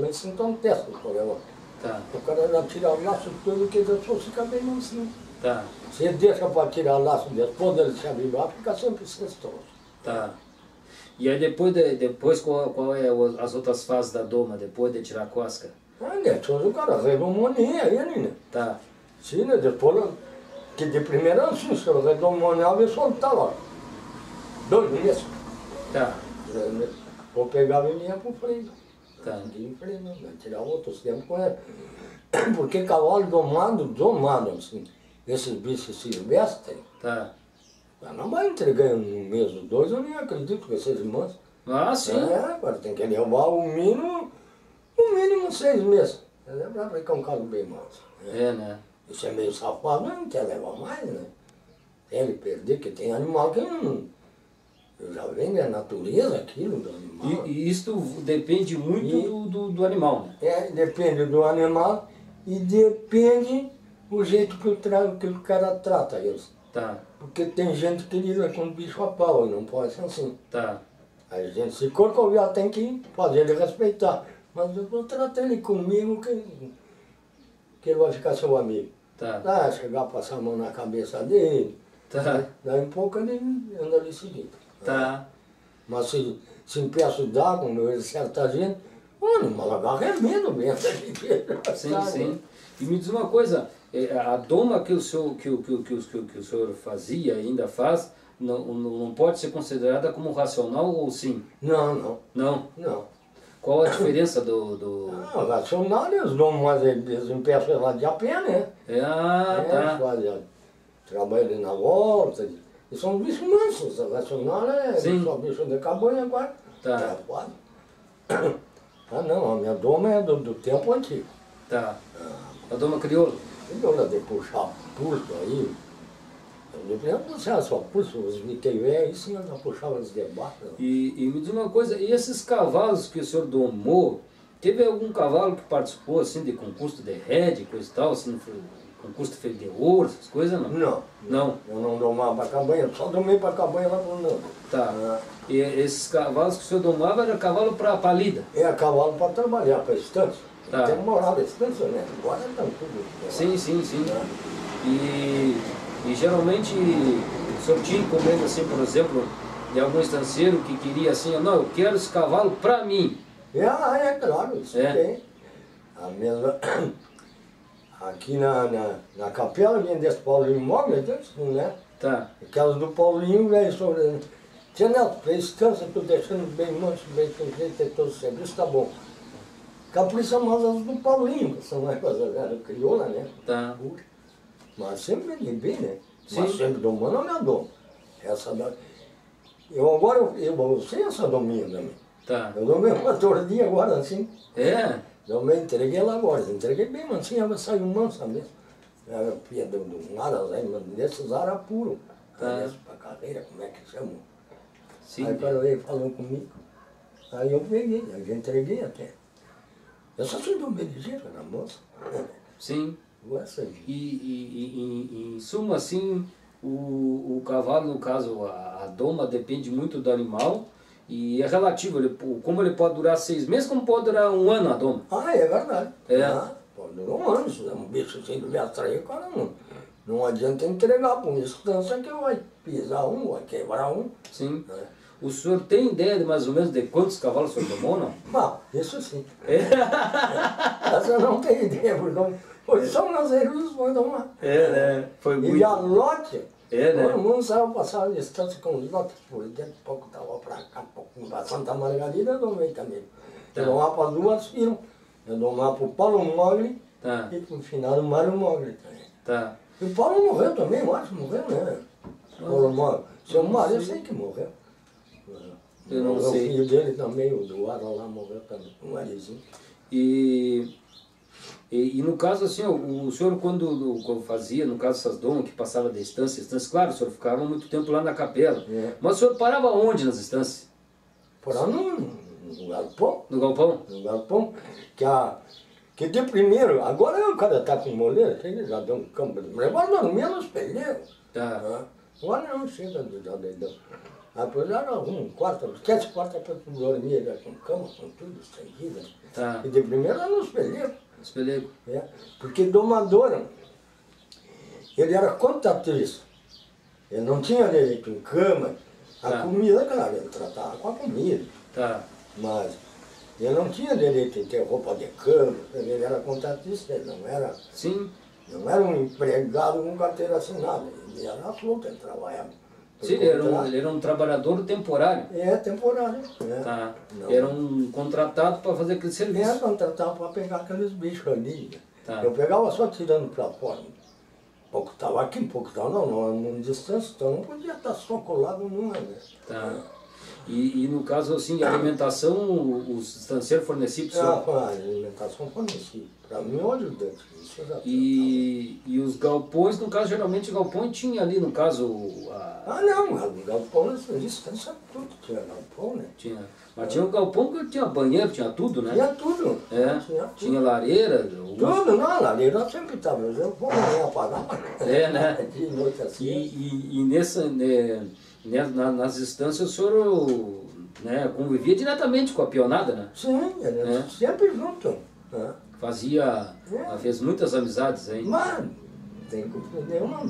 mas se então testa o problema. Tá. O cara já tira o laço todo que ele só fica bem mansinho. Tá. Se ele deixa para tirar o laço depois dele se abrigar, fica sempre cestoso. Tá. E aí depois qual é as outras fases da doma, depois de tirar a cosca? Ah, depois o cara regomonia ele, né? Tá. Sim, né? Depois... Que de primeira ansiência, o redomonial me soltava 2 meses. Tá. Eu pegava e ia pro freio. Tá. Ia em freio, né? Tirar outros tempos com ele. Porque cavalo domado, assim, esses bichos silvestres, tá. Não vai entregar um mês ou 2, eu nem acredito que esses irmãos. Ah, sim. É, agora tem que levar o mínimo 6 meses. Lembra que é um caso bem manso. É, né? Isso é meio safado, não quer levar mais, né? Ele perder, que tem animal que não... Eu já venho da natureza aquilo do animal. E isso depende muito do animal, né? É, depende do animal e depende do jeito que o cara trata eles. Tá. Porque tem gente que lida com bicho a pau, não pode ser assim. Tá. A gente se corcoviar tem que fazer ele respeitar. Mas eu vou tratar ele comigo que ele vai ficar seu amigo. Tá. Lá, chegar, passar a mão na cabeça dele, tá. Daí um pouco ele anda ali seguindo. Tá. Né? Mas se impeço d'água, como eu certa gente, olha, o malagar é medo mesmo. Sim, tá, sim. Né? E me diz uma coisa, a doma que o senhor fazia e ainda faz, não pode ser considerada como racional ou sim? Não, não. Não? Não. Qual a diferença do... Ah, o racional, eles dão mais desempenho lá de a pé, né? Ah, tá. Eles trabalham na volta, e são bichos mansos, o racional é só bicho de cabanha agora. Tá. Ah, não, a minha doma é do tempo antigo. Tá. A doma crioula? Crioula de puxar pulso aí. Não sei, só pulso, os miteios, isso não puxava os debates. E me diz uma coisa, e esses cavalos que o senhor domou, teve algum cavalo que participou assim de concurso de rede, coisa e tal, assim, concurso de feira de ouro, essas coisas, não? Não. Não? Eu não domava para cabanha, só domei para cabanha lá pro Nando. Tá. E esses cavalos que o senhor domava era cavalo para palida? É, cavalo para trabalhar, para estância. Tá. Até morava estância, né? Agora estão tudo. Sim, sim, sim. E geralmente o senhor tinha encomenda, assim, por exemplo, de algum estanceiro que queria assim, não, eu quero esse cavalo para mim. É claro, isso é. Tem. A mesma... Aqui na capela, vinha desse Paulinho Móvel, né? Tá. Aquelas do Paulinho, velho, sobre Tia Nelto, descansa, estou deixando bem manso, bem com jeito, é todo sempre, isso tá bom. Capricha mais as do Paulinho, essa mais era crioula, né? Tá. Mas sempre limpei, né? Sim. Mas sempre domando a minha dom. Essa da... Eu agora, eu sei essa dominha também. Tá. Eu domei uma tordinha agora, assim. É? Eu me entreguei lá agora, entreguei bem mansinha, ela saiu mansa mesmo. Eu ia do nada, desses ara puro. Tá. Pra carreira, como é que chama? Sim. Aí o cara veio falando comigo. Aí eu peguei, aí eu entreguei até. Eu só fui do medigeiro na moça. Sim. E em suma, assim, o cavalo, no caso, a doma depende muito do animal e é relativo. Como ele pode durar 6 meses, como pode durar 1 ano a doma. Ah, é verdade. É. Ah, pode durar 1 ano. Se é um bicho assim, ele atrair, o cara não adianta entregar para uma instância que vai pisar um, vai quebrar um. Sim. É. O senhor tem ideia de mais ou menos de quantos cavalos o senhor tomou, não? Não, isso sim. É. O senhor não tem ideia, porque só nós erros foi tomar. É, né? Foi muito. E a lote, é, né? Todo mundo saiu passar a distância com os lotes por dentro, pouco estava para cá, pouco para Santa Margarida, eu domei também. Tá. Eu domava para 2 filhas, eu domava para o Paulo Móvel, tá, e para o final o Mário Móvel também. Tá. E o Paulo morreu também, eu acho, morreu, né? O Paulo Móvel. Seu Mário, eu sei que morreu. Eu não sei. O filho dele também, o Duara lá, morreu também, um marizinho. E no caso, assim, o senhor, quando fazia, no caso, essas domas que passava da estância, claro, o senhor ficava muito tempo lá na capela. É. Mas o senhor parava onde nas estâncias? Parava no galpão. No galpão? No galpão. Que de primeiro, agora o cara tá com moleira, ele já deu um campo. Mas agora não, menos peleiro. Tá. Agora não chega do Jadedão. Aí depois já era um quarto, 7 quartos para dormir, já com cama, com tudo, estendido. Tá. E de primeiro era nos pelegos. Nos pelegos. É, porque domador, ele era contatriz. Ele não tinha direito em cama. A tá. Comida, claro, ele tratava com a comida. Tá. Mas ele não tinha direito em ter roupa de cama, ele era contatriz, ele não era... Sim. Não era um empregado com carteira assinada, ele era solto, ele trabalhava. Sim, ele era um trabalhador temporário. É, temporário. É. Tá. Era um contratado para fazer aquele serviço. Era contratado para pegar aqueles bichos ali. Tá. Eu pegava só tirando para fora. Pouco estava aqui, pouco estava não distância, então não podia estar só colado numa, né? Tá. E no caso, assim, a alimentação, os estancieiros forneciam para o senhor? Ah, a alimentação fornecia. Para mim, olha o dentro. E os galpões, no caso, geralmente o galpão tinha ali, no caso... Ah, não, o galpão, a distância tudo tinha galpão, né? Tinha. Mas tinha um galpão que tinha banheiro, tinha tudo, né? Tinha tudo. É, tinha lareira. Tudo, não, a lareira sempre estava. Eu vou lá apagar. É, né? De noite assim. E nessa... Nas instâncias o senhor, né, convivia diretamente com a peonada, né? Sim, sempre junto. Né? Fazia, fez muitas amizades aí. Mas, não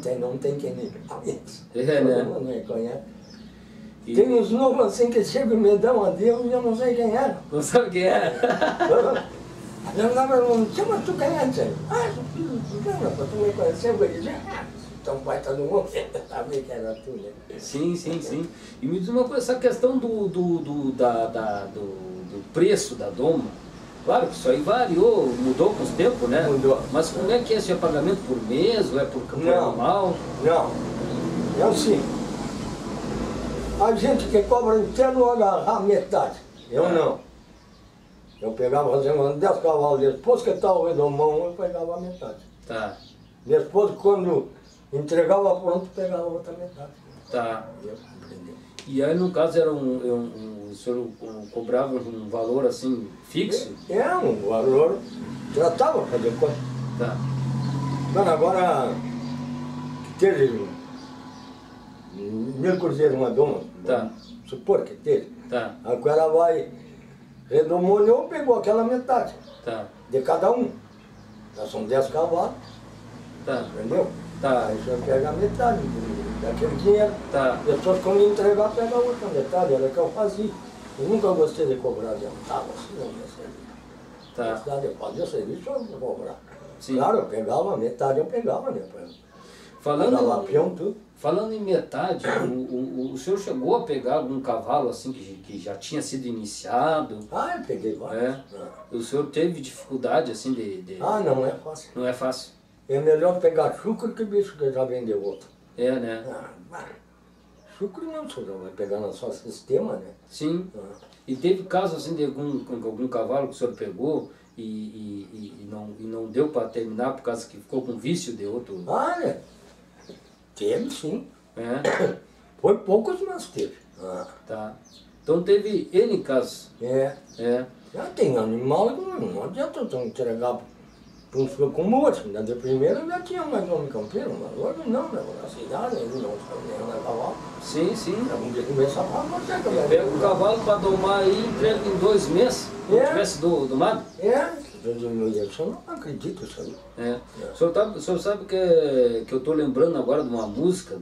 tem quem nem conhece. É, né? Tem uns novos assim que chegam e me dão adeus e eu não sei quem era. Não sabe quem era? Eu chama tu quem é, senhor. Ah, para tu me conhecer, eu falei, então vai estar no mundo, sabe que era tu, né? Sim, sim, sim. E me diz uma coisa, essa questão do preço da doma, claro que isso aí variou, mudou com os tempos, né? Mudou. Mas como é que é esse pagamento por mês, ou é por normal? Não, é assim, a gente que cobra inteiro agarrar metade, eu não. Eu pegava, fazendo 10 cavalos, depois que estava o redomão, eu pegava a metade. Tá. Depois, quando... entregava pronto, pegava outra metade. Tá. E aí, no caso, era o senhor cobrava um valor assim, fixo? É, um valor. Tratava, fazer conta. Tá. Mano, agora, que teve 1000 cruzeiros uma doma, tá, supor que teve. Tá. Agora vai, redomou, pegou aquela metade. Tá. De cada um. Já são 10 cavalos. Tá. Entendeu? Tá. Aí o senhor pega a metade daquele dinheiro. Tá. E as pessoas, quando entregar, pega a outra metade. Era o que eu fazia. Eu nunca gostei de cobrar adiantado assim, não ia servir. Tá. Gostar de fazer serviço, eu não vou cobrar. Sim. Claro, eu pegava a metade, eu pegava depois. Falando... Pegava peão, tudo. Falando em metade, o senhor chegou a pegar algum cavalo assim que já tinha sido iniciado? Ah, eu peguei vários. O senhor teve dificuldade assim de... Ah, não é fácil. Não é fácil. É melhor pegar chucro que bicho que já vendeu outro. É, né? Ah, chucro não, o senhor vai pegar no seu sistema, né? Sim. Ah. E teve caso assim de algum cavalo que o senhor pegou e não deu para terminar por causa que ficou com vício de outro? Ah, né? Teve, sim. É. Foi poucos, mas teve. Ah. Tá. Então teve N casos. É. É. Já tem animal que não adianta eu entregar para um filho como o outro. Na de primeira já tinha mais nome campeiro, mas hoje não, né? Na cidade ele não sabe cavalo. Sim, sim. Vamos começar a falar, mas é. Pega o cavalo para domar aí, entrega em 2 meses, é. Não tivesse domado? É. Eu não acredito isso aí. É. O senhor sabe que eu estou lembrando agora de uma música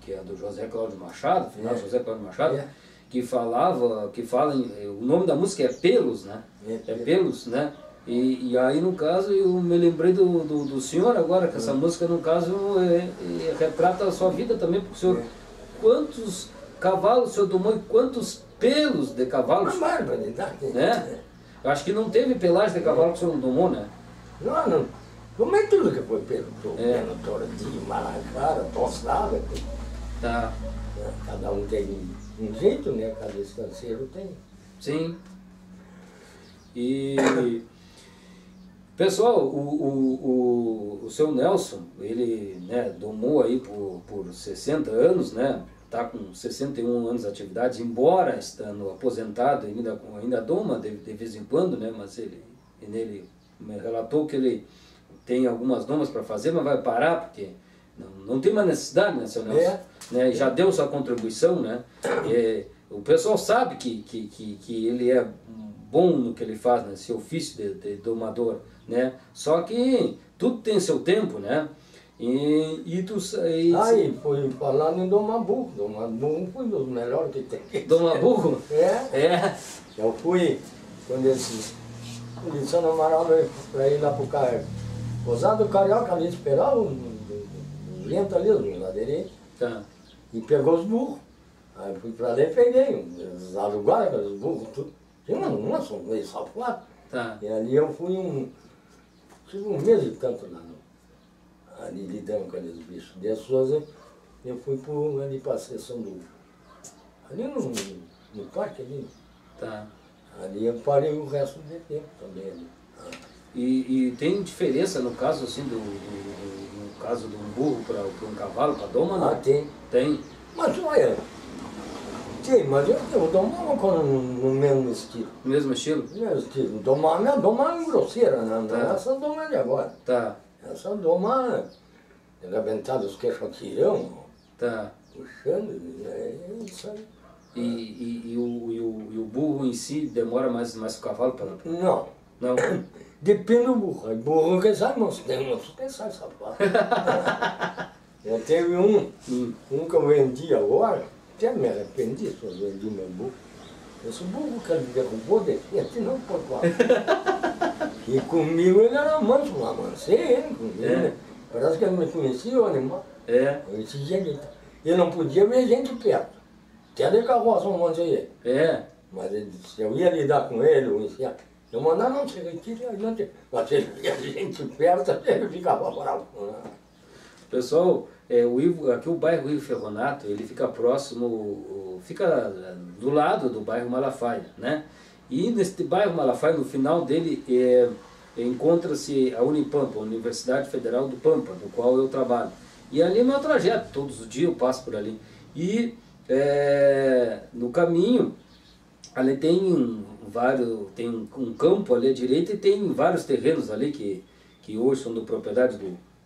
que é do José Cláudio Machado, final é. José Cláudio Machado, é. que fala, o nome da música é Pelos, né? É Pelos, né? E aí no caso eu me lembrei do senhor agora, que essa música no caso retrata a sua vida também, porque o senhor, quantos cavalos o senhor domou e quantos pelos de cavalos? Uma barbaridade, né? Eu acho que não teve pelagem de cavalo que o senhor não domou, né? Não, não. Domei tudo que foi pelo. Domendo, tordinho, malacara, tostada. Tá. Cada um tem um jeito, né? Cada escanceiro tem. Sim. E... Pessoal, o seu Nelson, ele, né, domou aí por 60 anos, né? Está com 61 anos de atividade, embora estando aposentado, ainda doma de vez em quando, né? Mas ele me relatou que ele tem algumas domas para fazer, mas vai parar porque não tem mais necessidade, né, seu Nelson? É. Né? Já deu sua contribuição, né? É, o pessoal sabe que ele é bom no que ele faz, né? Seu ofício de domador, né? Só que tudo tem seu tempo, né? Aí foi falando em Dom Aburro. Dom Aburro foi um dos melhores que tem. Dom Aburro? É. Eu fui, quando o Lissandro Amaral veio para ir lá pro Carioca. Ousado do Carioca ali, esperava um lento ali, os miladeirinhos. Tá. E pegou os burros. Aí eu fui para lá e peguei. Os alugaram, os burros, tudo. Tinha uma, só meio safado. Tá. E ali eu fui tive um mês e tanto lá. Ali lidando com aqueles bichos de Souza, eu fui ali para a seção do... Ali no parque, ali. Tá. Ali eu parei o resto do tempo também. Ali. E tem diferença no caso, assim, no caso de um burro para um cavalo, para doma, não? Ah, tem. Tem. Mas olha, tem, mas eu domava no mesmo estilo. No mesmo estilo? No mesmo estilo. Domar, minha doma é grosseira, né? Tá. Essa doma de agora. Tá. Essa doma, arrebentado os queixos atirão, tá. Puxando, é isso aí. E o burro em si demora mais que o cavalo para... Não. Não? Depende do burro. O burro que sai, mas tem uns que sai safado. Eu teve um que eu vendi agora, até me arrependi se eu vendi meu burro. Esse burro que ele derrubou daqui, assim não pode falar. E comigo ele era manso, lá amancei ele comigo, é. Né? Parece que ele me conhecia, o animal. É. Esse dia ele não podia ver gente perto. Até de carroça eu amancei ele. É. Mas ele disse, eu ia lidar com ele, eu ia mandar, não se retira, mas ele via gente perto, ele ficava bravo. Pessoal, aqui o bairro Ivo Ferronato, ele fica próximo, fica do lado do bairro Malafaia, né? E nesse bairro Malafaia, no final dele, encontra-se a Unipampa, a Universidade Federal do Pampa, no qual eu trabalho. E ali é meu trajeto, todos os dias eu passo por ali. E no caminho, ali tem um campo ali à direita e tem vários terrenos ali que hoje são da propriedade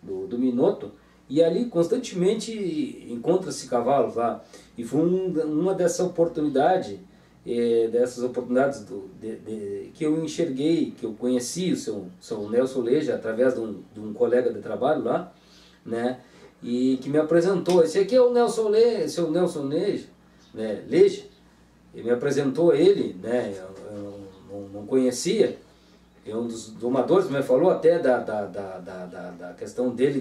do Minotto. E ali constantemente encontra-se cavalos lá. E foi uma dessas oportunidades... que eu enxerguei, que eu conheci o seu Nelson Leja através de um colega de trabalho lá, né, e que me apresentou, esse aqui é o Nelson Leja, seu Nelson Leja, né, Leja, ele me apresentou ele, né, eu não conhecia, é um dos domadores, me falou até da questão dele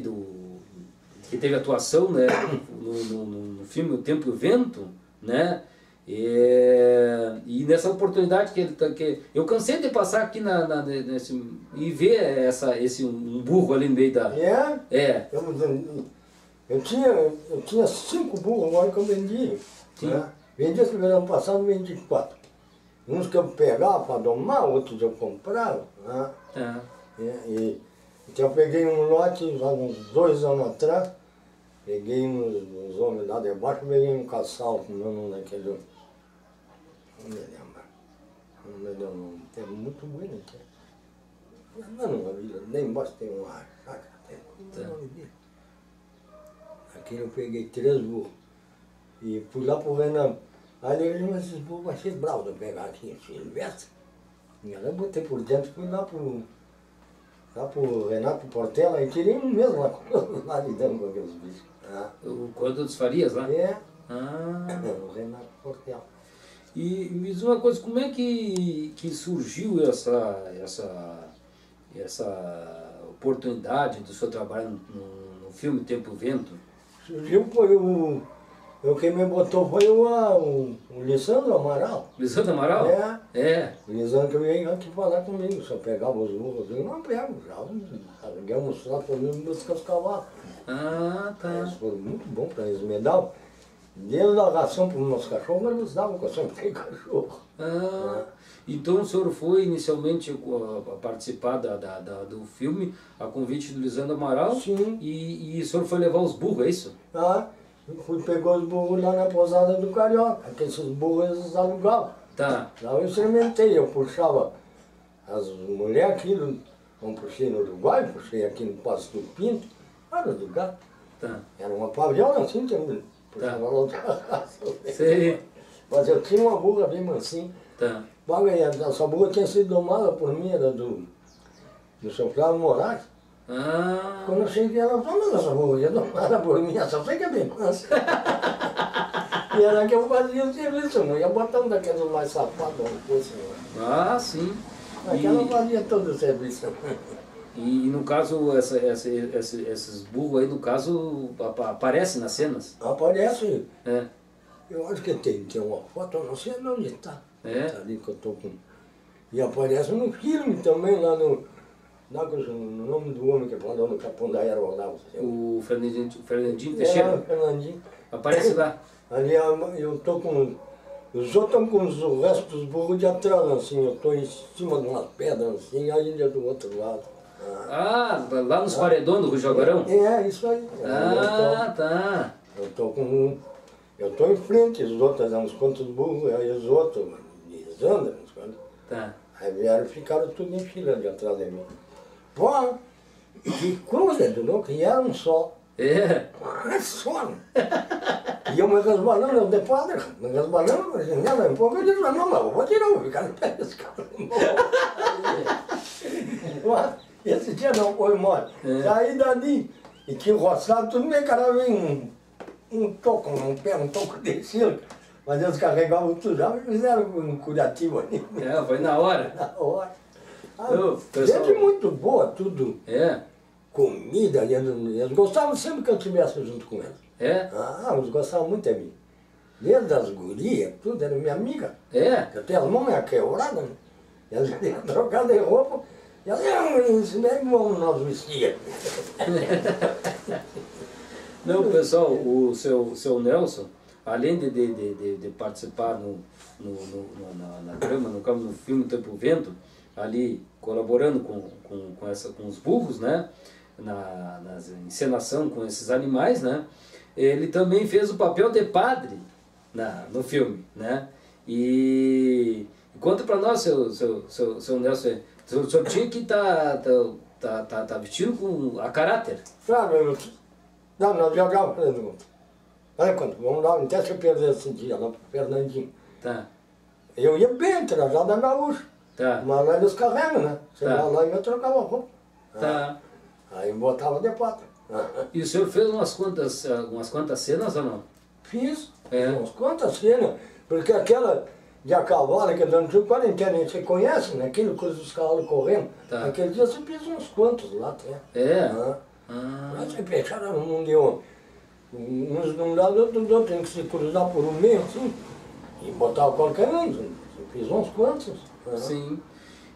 que teve atuação, né, no filme O Tempo e o Vento, né? E nessa oportunidade que ele tá, que eu cansei de passar aqui e ver um burro ali no meio da... É? É. Eu tinha 5 burros lá que eu vendi. Sim. Né? Vendi esse ano passado, vendi 4. Uns que eu pegava para domar, outros eu comprava. Né? É. Então eu peguei um lote, já uns 2 anos atrás, peguei uns homens lá debaixo, peguei um caçal com o nome daquele... Não me lembro. Não me lembro o nome. É muito bonito. Não, não, nem embaixo tem uma chácara. Tem o nome dele. Aquele eu peguei 3 burros. E fui lá pro Venampo. Aí eu disse, mas esses burros achei bravo de eu pegar aqui, achei inversa. E aí eu botei por dentro, fui lá pro Renato Portela e tirei um mesmo lá de dentro com aqueles bichos. Ah. O Corredor dos Farias lá? É. Ah. O Renato Portela. E me diz uma coisa, como é que surgiu essa oportunidade do seu trabalho no filme Tempo e Vento? Surgiu, foi o que me botou foi o Lissandro Amaral. Lissandro Amaral? É. É. O Lissandro veio aqui falar comigo, só pegava os burros, eu não pego, já largamos lá para mim buscar os cavalos. Ah, tá. Eles foram muito bons para eles, me davam. Deus dava ração para os meus cachorros, mas eles davam, porque eu sempre tenho cachorro. Ah, é. Então o senhor foi inicialmente participar do filme, a convite do Lissandro Amaral? Sim. E o senhor foi levar os burros, é isso? Ah. Fui pegar os burros lá na pousada do Carioca, que esses burros eles alugavam. Tá. Lá eu experimentei, eu puxava as mulheres aqui, eu puxei no Uruguai, puxei aqui no Passo do Pinto, era do gato. Tá. Era uma pavilhona assim, puxava lá outra raça. Sim. Mas eu tinha uma burra bem mansinha. Tá. Essa burra tinha sido domada por mim, era do seu Flávio Moraes. Ah. Quando eu cheguei, ela falou, mas essa burra domada por mim, essa sei que é bem mansa. E era que eu fazia o serviço, não ia botar um daqueles mais safados, não fosse. Ah, sim. Aquela fazia todo o serviço. E no caso, esses burros aí, no caso, aparecem nas cenas? Aparecem. É. Eu acho que tem uma foto, eu não sei onde está. É? Tá ali que eu tô com... E aparece no filme também, lá no... No nome do homem que falou no Capão da Era, o Fernandinho Teixeira? É, Fernandinho. Aparece lá. Ali eu tô com... Os outros estão com os restos dos burros de atrás, assim. Eu tô em cima de umas pedras, assim, a ilha do outro lado. Ah, lá nos paredões do Rio Jaguarão? É, isso aí. Ah, tá. Eu tô com... Eu tô em frente, os outros, uns quantos burros, aí os outros, eles andam, uns quantos. Tá. Aí vieram e ficaram tudo em fila de atrás de mim. Pô, que coisa de louco, e era um só. É? É só. E eu me resbalando de padre, me resbalando, mas um pouco, eu disse, não, mas eu vou tirar, vou ficar no pé desse cara. Esse dia não foi embora. Saí dali, e tinha roçado, tudo meio cara, veio um toco, um pé, um toco de circo. Mas eles carregavam tudo já, fizeram um curativo ali. É, foi na hora. Na hora. Ah, gente muito boa, tudo. É. Comida, eles gostavam sempre que eu estivesse junto com eles. É? Ah, eles gostavam muito de mim. Desde as gurias, tudo, era minha amiga. É? Que eu tenho as mãos quebradas, né? E elas iam trocar de roupa, e elas iam ensinar como nós vestíamos. Não, pessoal, o seu Nelson, além de participar na trama, no caso, no filme Tempo e Vento, ali colaborando com os burros, né, na encenação com esses animais, né, ele também fez o papel de padre no filme, né, e conta pra nós, seu Nelson, o senhor tinha que tá vestido com a caráter. Claro, não jogava, olha quanto, vamos lá, até se eu perder esse dia lá pro Fernandinho. Tá. Eu ia bem, trajado da gaúcha. Tá. Mas lá eles carregam, né? Chegava lá e eu trocava a roupa. Tá. Aí botava de pata. E o senhor fez umas quantas cenas ou não? Fiz. É. Umas quantas cenas. Porque aquela de a cavalo, que durante o quarentena, a gente conhece, né? Aquilo que os cavalos correndo. Tá. Aquele dia eu fiz uns quantos lá até. É. Mas se fechar a mão de homem, uns de um lado, outros do outro, tem que se cruzar por um meio assim, e botar o qualquer um. Fiz uns quantos. Sim.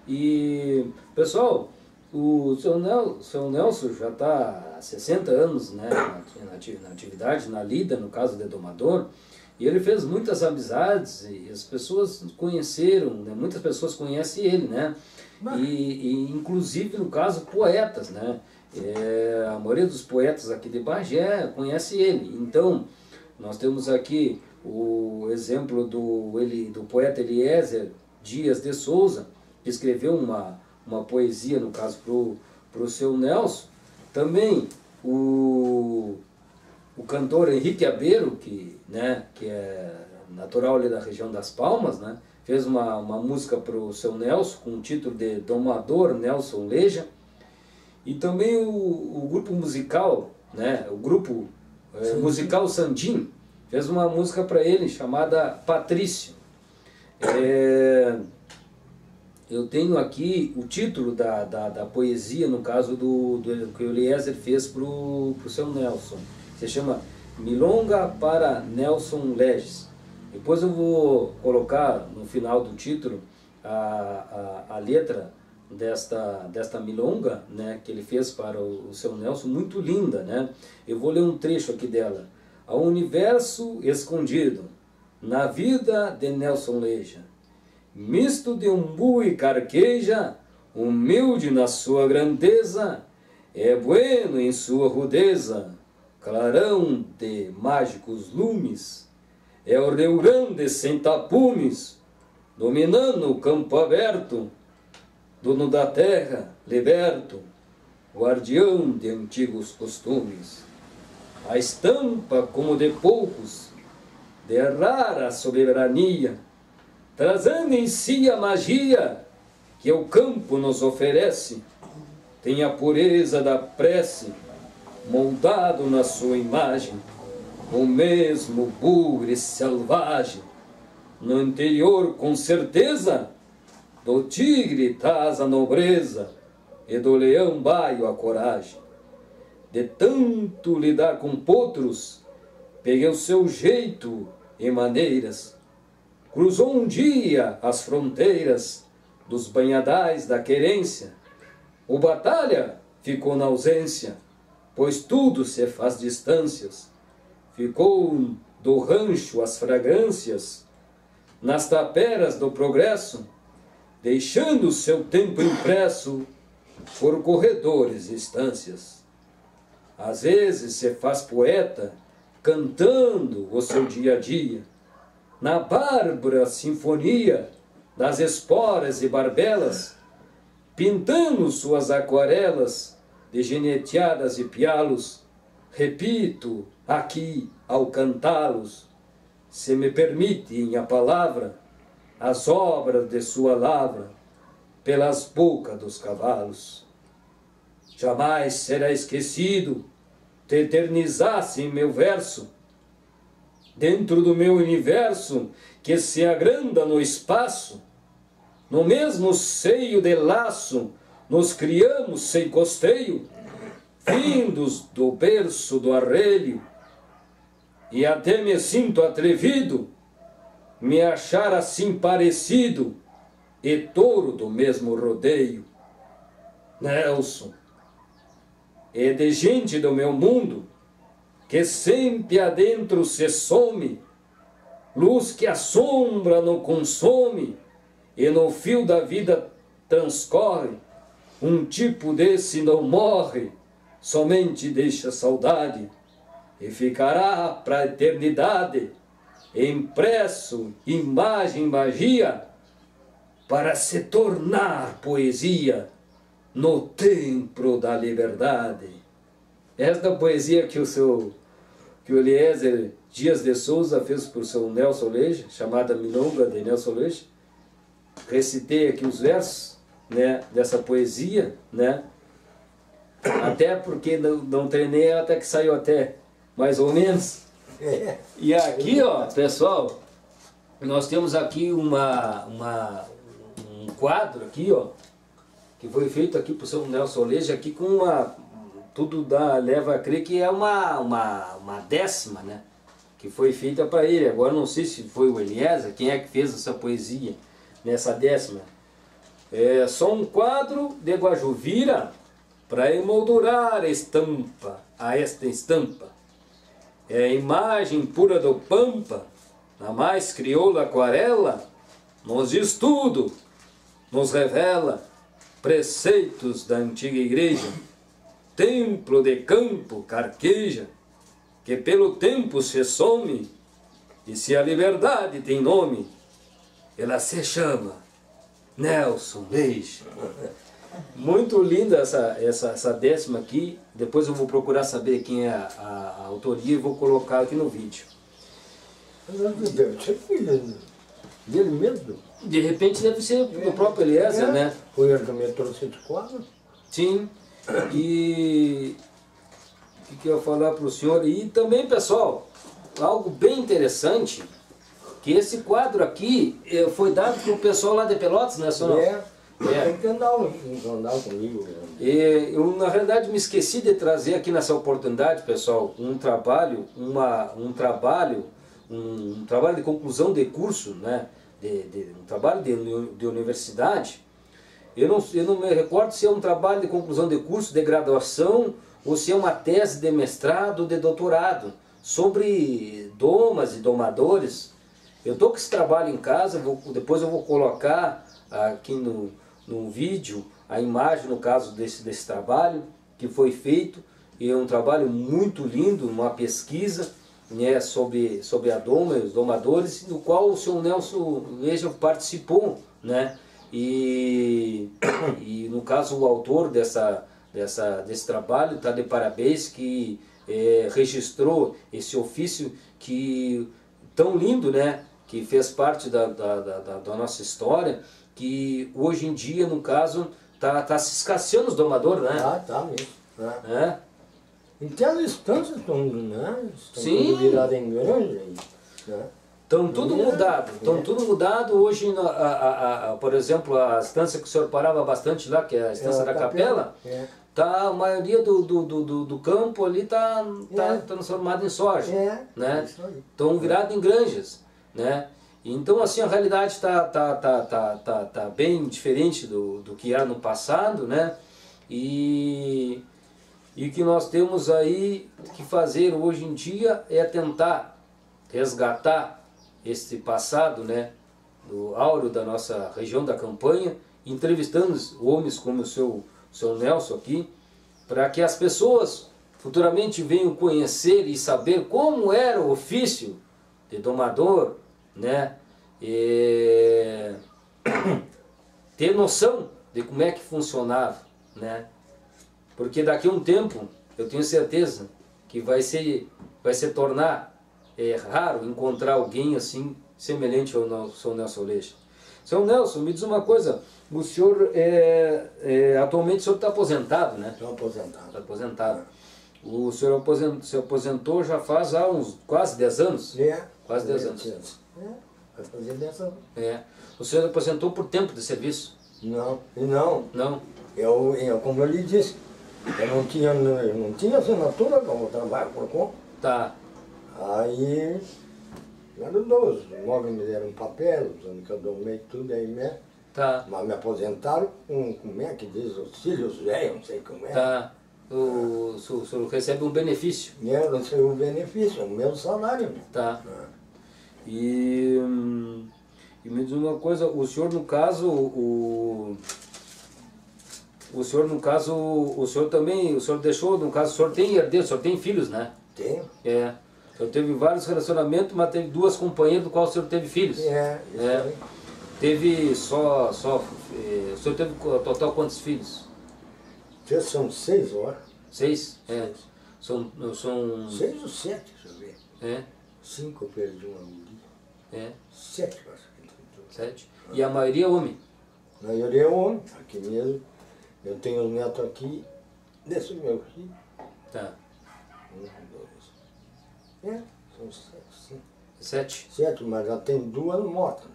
E, pessoal, o seu Nelson já está há 60 anos, né, na atividade, na lida, no caso de domador, e ele fez muitas amizades e as pessoas conheceram, né, muitas pessoas conhecem ele, né, e inclusive, no caso, poetas, né, a maioria dos poetas aqui de Bagé conhece ele. Então, nós temos aqui o exemplo do poeta Eliezer Dias de Souza, que escreveu uma poesia, no caso, para o seu Nelson. Também o cantor Henrique Abeiro, que é natural ali da região das Palmas, né, fez uma música para o seu Nelson, com o título de Domador Nelson Leja. E também o grupo musical, né, o grupo musical Sandim, fez uma música para ele chamada Patrício. Eu tenho aqui o título da poesia, no caso do que o Eliezer fez para o seu Nelson. Se chama Milonga para Nelson Leges. Depois eu vou colocar no final do título a letra desta milonga, né, que ele fez para o seu Nelson, muito linda, né? Eu vou ler um trecho aqui dela. Ao universo escondido, na vida de Nelson Leja, misto de umbu e carqueja, humilde na sua grandeza, é bueno em sua rudeza, clarão de mágicos lumes, é o Rio Grande sem tapumes, dominando o campo aberto, dono da terra, liberto, guardião de antigos costumes. A estampa, como de poucos, de rara soberania, trazendo em si a magia que o campo nos oferece, tem a pureza da prece, moldado na sua imagem, o mesmo bugre selvagem, no interior com certeza, do tigre traz a nobreza, e do leão baio a coragem. De tanto lidar com potros, peguei o seu jeito e maneiras, cruzou um dia as fronteiras dos banhadais da querência. O Batalha ficou na ausência, pois tudo se faz distâncias. Ficou do rancho as fragrâncias, nas taperas do progresso, deixando seu tempo impresso por corredores e estâncias. Às vezes se faz poeta cantando o seu dia a dia, na bárbara sinfonia das esporas e barbelas, pintando suas aquarelas de geneteadas e pialos. Repito aqui ao cantá-los, se me permitem a palavra, as obras de sua lavra pelas bocas dos cavalos. Jamais será esquecido te eternizasse em meu verso, dentro do meu universo, que se agranda no espaço, no mesmo seio de laço, nos criamos sem costeio, vindos do berço do arrelho, e até me sinto atrevido, me achar assim parecido, e touro do mesmo rodeio. Nelson, é de gente do meu mundo, que sempre adentro se some, luz que a sombra não consome, e no fio da vida transcorre, um tipo desse não morre, somente deixa saudade, e ficará para a eternidade, impresso, imagem, magia, para se tornar poesia no templo da liberdade. Esta poesia que o Eliezer Dias de Souza fez para o seu Nelson Leja, chamada Milonga de Nelson Leja. Recitei aqui os versos, né, dessa poesia, né, até porque não treinei ela até que saiu até mais ou menos. E aqui, ó, pessoal, nós temos aqui um quadro aqui, ó, que foi feito aqui para o seu Nelson Leja, aqui com uma tudo dá, leva a crer que é uma décima, né, que foi feita para ele. Agora não sei se foi o Eliezer, quem é que fez essa poesia nessa décima. É só um quadro de Guajuvira para emoldurar a estampa, a esta estampa. É a imagem pura do Pampa, na mais crioula aquarela, nos diz tudo, nos revela preceitos da antiga igreja, templo de campo carqueja, que pelo tempo se some, e se a liberdade tem nome, ela se chama Nelson Leja. Muito linda essa décima aqui. Depois eu vou procurar saber quem é a autoria e vou colocar aqui no vídeo. Dele mesmo? De repente deve ser do próprio Eliezer, né? Foi argumentor no 104? Sim. E o que eu ia falar para o senhor? E também, pessoal, algo bem interessante, que esse quadro aqui foi dado para o pessoal lá de Pelotas, né, senhor? Tem que andar comigo. Eu, na verdade, me esqueci de trazer aqui nessa oportunidade, pessoal, um trabalho de conclusão de curso, né? Um trabalho de universidade. Eu não me recordo se é um trabalho de conclusão de curso, de graduação, ou se é uma tese de mestrado ou de doutorado, sobre domas e domadores. Eu estou com esse trabalho em casa, depois eu vou colocar aqui no vídeo a imagem, no caso, desse trabalho que foi feito. É um trabalho muito lindo, uma pesquisa, né, sobre a doma e os domadores, do qual o senhor Nelson Leja participou, né? E no caso, o autor desse trabalho está de parabéns, que registrou esse ofício que tão lindo, né, que fez parte da nossa história, que hoje em dia, no caso, tá se escasseando os domadores, né? Tá mesmo. É. Então as estâncias estão, né? Sim. Viradas em granja, né? Estão tudo mudado, Hoje, por exemplo, a estância que o senhor parava bastante lá, que é a Estância da Capela, a maioria do campo ali está transformada em soja, né? Estão virados em granjas, né? Então, assim, a realidade tá bem diferente do que era no passado, né? E o que nós temos aí que fazer hoje em dia é tentar resgatar esse passado, né, do áureo da nossa região da campanha, entrevistando homens como o seu Nelson aqui, para que as pessoas futuramente venham conhecer e saber como era o ofício de domador, né, ter noção de como é que funcionava, né, porque daqui a um tempo eu tenho certeza que vai se tornar raro encontrar alguém assim semelhante ao São Nelson Leja. São Nelson, me diz uma coisa, o senhor atualmente o senhor está aposentado, né? Estou aposentado. Está aposentado. O senhor se aposentou já faz há uns quase 10 anos? Quase 10 anos. Vai fazer 10 anos. O senhor aposentou por tempo de serviço? Não. Como eu lhe disse, eu não tinha assinatura como trabalho por conta. Tá. Aí, era idoso, logo me deram um papel, usando que eu domei tudo aí mesmo. Tá. Mas me aposentaram com, como é que diz, auxílios velhos, não sei como é. Tá. O senhor recebe um benefício? Eu recebo um benefício, é o meu salário. Tá. E me diz uma coisa, o senhor tem herdeiro, o senhor tem filhos, né? Tenho. O senhor teve vários relacionamentos, mas teve duas companheiras do qual o senhor teve filhos. Teve o senhor teve total quantos filhos? São 6 horas. 6? São 6 ou 7, deixa eu ver. 5 eu perdi um dia. 7, eu acho que entrou. 7? E a maioria é homem? A maioria é homem, aqui mesmo. Eu tenho os netos aqui, desse meu filho. Tá. 1, 2. São 7, sim. 7? 7, mas já tem 2 mortas.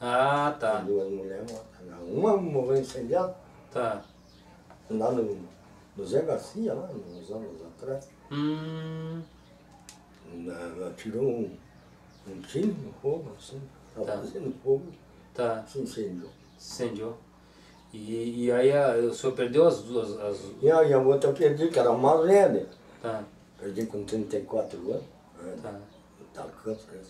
Ah, tá. Tem 2 mulheres mortas. Uma morreu incendiada. Tá. Lá no do Zé Garcia, lá uns anos atrás. Ela tirou um tiro no fogo, assim, estava fazendo fogo, se incendiou. E aí o senhor perdeu as duas? E aí a outra eu perdi, que era uma velha. Perdi com 34 anos. Tá câncer.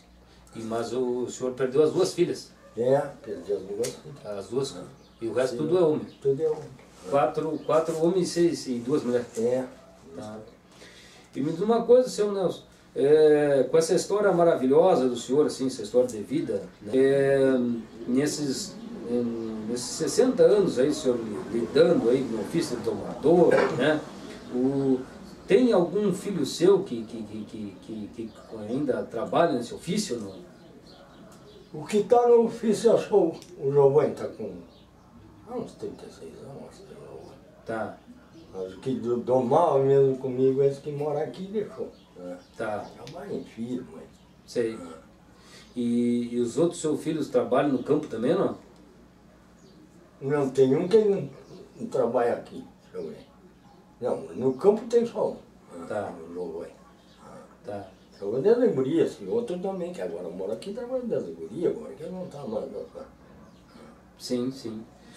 Mas o senhor perdeu as duas filhas? Perdi as duas filhas. As duas? E o resto tudo é homem? Tudo é homem. Quatro homens e duas mulheres? E me diz uma coisa, seu Nelson. Com essa história maravilhosa do senhor, assim, essa história de vida, nesses 60 anos aí, o senhor lidando aí no ofício de domador, né? Tem algum filho seu que ainda trabalha nesse ofício ou não? O que está no ofício, acho que o Giovanni está com uns 36 anos, acho que é. Mas o que domava mesmo comigo é esse que mora aqui e deixou. É mais enfio, mas... Sei. E os outros seus filhos trabalham no campo também, não? Não, tem um que não trabalha aqui, deixa eu ver. Não, no campo tem só um. O João. Eu vou das gurias, e outro também, que agora mora aqui, trabalha das gurias agora, que não tá mais gostando. Você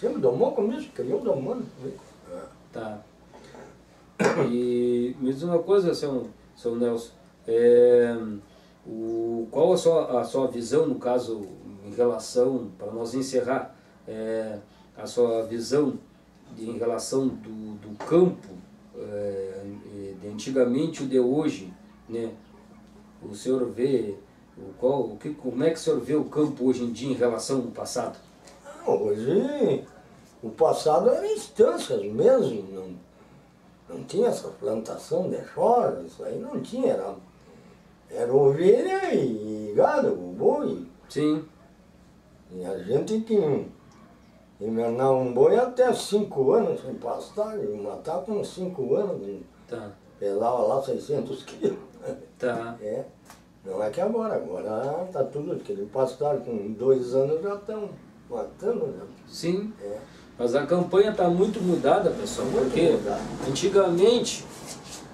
me domou com isso? Criou domando comigo. E me diz uma coisa, seu Nelson, qual a sua visão, no caso, em relação, para nós encerrar, a sua visão em relação do campo de antigamente e de hoje, né? O senhor vê, como é que o senhor vê o campo hoje em dia em relação ao passado? Hoje, o passado era estâncias mesmo, não tinha essa plantação de choras, isso aí não tinha, era ovelha e gado, boi. E a gente tinha... Invernar um boi até 5 anos sem pastar, e matar com 5 anos, pesava lá 600 quilos. Não é que agora tá tudo, aquele pastar com 2 anos já estão matando, né? Mas a campanha está muito mudada, pessoal, antigamente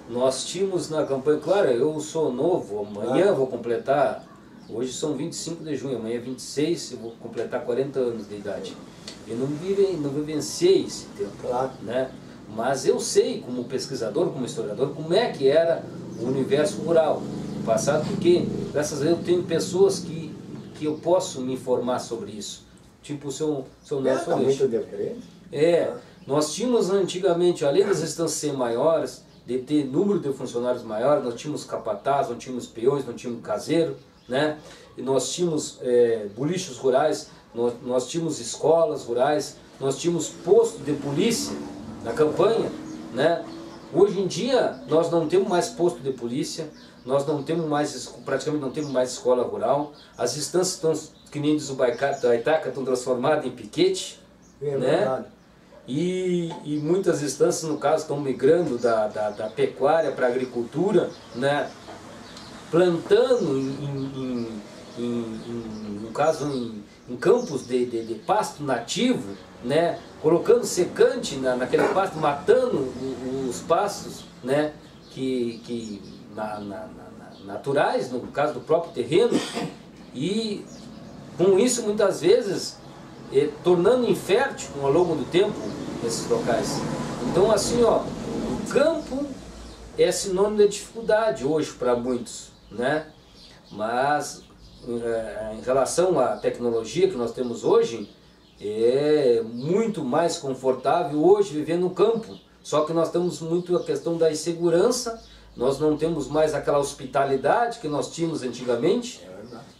nós tínhamos na campanha, claro, eu sou novo, amanhã vou completar, hoje são 25 de junho, amanhã é 26, eu vou completar 40 anos de idade. Eu não vivenciei esse tempo, né? Mas eu sei, como pesquisador, como historiador, como é que era o universo rural no passado, porque graças a Deus eu tenho pessoas que eu posso me informar sobre isso. Tipo o seu Nelson Leja. Nós tínhamos antigamente, além das instâncias ser maiores, de ter número de funcionários maiores, nós tínhamos capataz, nós tínhamos peões, nós tínhamos caseiro, né? E nós tínhamos bolichos rurais, nós tínhamos escolas rurais, nós tínhamos posto de polícia na campanha, né? Hoje em dia nós não temos mais posto de polícia, nós não temos mais, praticamente não temos mais escola rural, as instâncias estão, que nem diz o Baitaca, estão transformadas em piquete, né? E muitas instâncias, no caso, estão migrando da pecuária para a agricultura, né? Plantando no caso em campos de pasto nativo, né? Colocando secante naquele pasto, matando os pastos, né? Naturais, no caso do próprio terreno, e com isso muitas vezes tornando infértil ao longo do tempo esses locais. Então assim, o campo é sinônimo de dificuldade hoje para muitos, né? Mas em relação à tecnologia que nós temos hoje, é muito mais confortável hoje viver no campo. Só que nós temos muito a questão da insegurança, nós não temos mais aquela hospitalidade que nós tínhamos antigamente,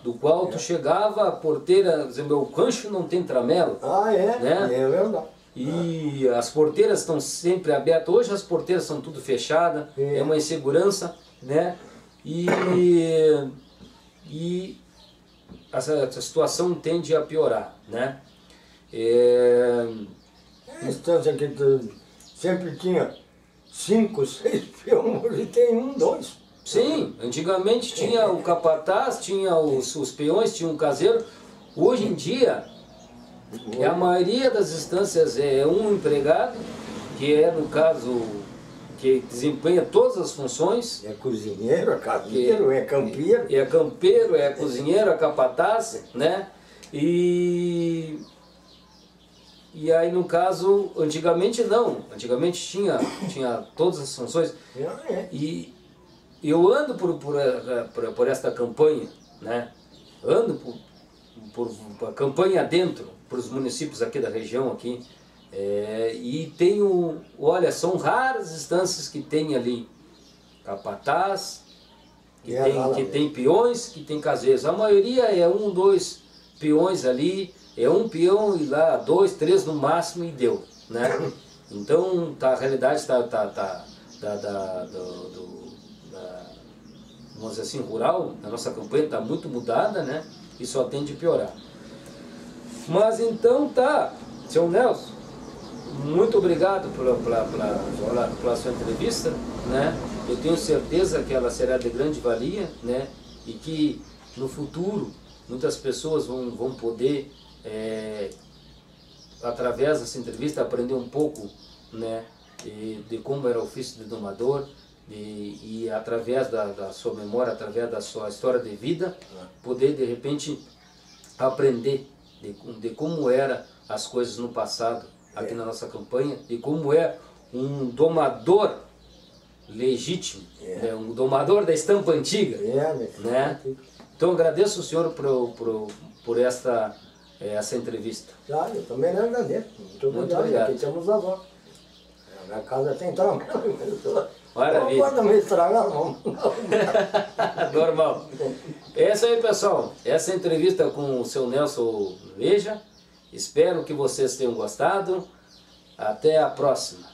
do qual tu chegava a porteira, dizer, meu rancho não tem tramelo. É verdade. E as porteiras estão sempre abertas, hoje as porteiras são tudo fechadas, é uma insegurança, né? E essa situação tende a piorar, né? A instância que sempre tinha 5, 6 peões, hoje tem 1, 2. Antigamente tinha o capataz, tinha os peões, tinha o caseiro. Hoje em dia, a maioria das instâncias é um empregado, que é, no caso, que desempenha todas as funções. É cozinheiro, é caveiro, é campeiro. É campeiro, é cozinheiro, é capataz, né? E aí, no caso, antigamente não. Antigamente tinha todas as funções. E eu ando por esta campanha, né? Ando por a campanha dentro, para os municípios aqui da região, aqui. E tenho, olha, são raras instâncias que tem ali capataz, que tem peões, que tem caseiros. A maioria é um, dois peões ali, é um peão e lá dois, três no máximo e deu, né? Então tá, a realidade vamos dizer assim, rural, a nossa campanha está muito mudada, né? E só tende a piorar. Mas então tá, seu Nelson, muito obrigado pela sua entrevista, né? Eu tenho certeza que ela será de grande valia, né? E que no futuro muitas pessoas vão poder, através dessa entrevista, aprender um pouco, né? De como era o ofício de domador, e através da sua memória, através da sua história de vida, poder de repente aprender de como eram as coisas no passado, aqui na nossa campanha, e como é um domador legítimo, né? Um domador da estampa antiga, né? Então agradeço o senhor por essa entrevista. Claro, eu também agradeço. Muito obrigado. Aqui temos a avó. Na casa tem trampa. Maravilha. Não pode me estragar, não. Normal. É isso aí, pessoal. Essa entrevista com o seu Nelson Leja. Espero que vocês tenham gostado. Até a próxima.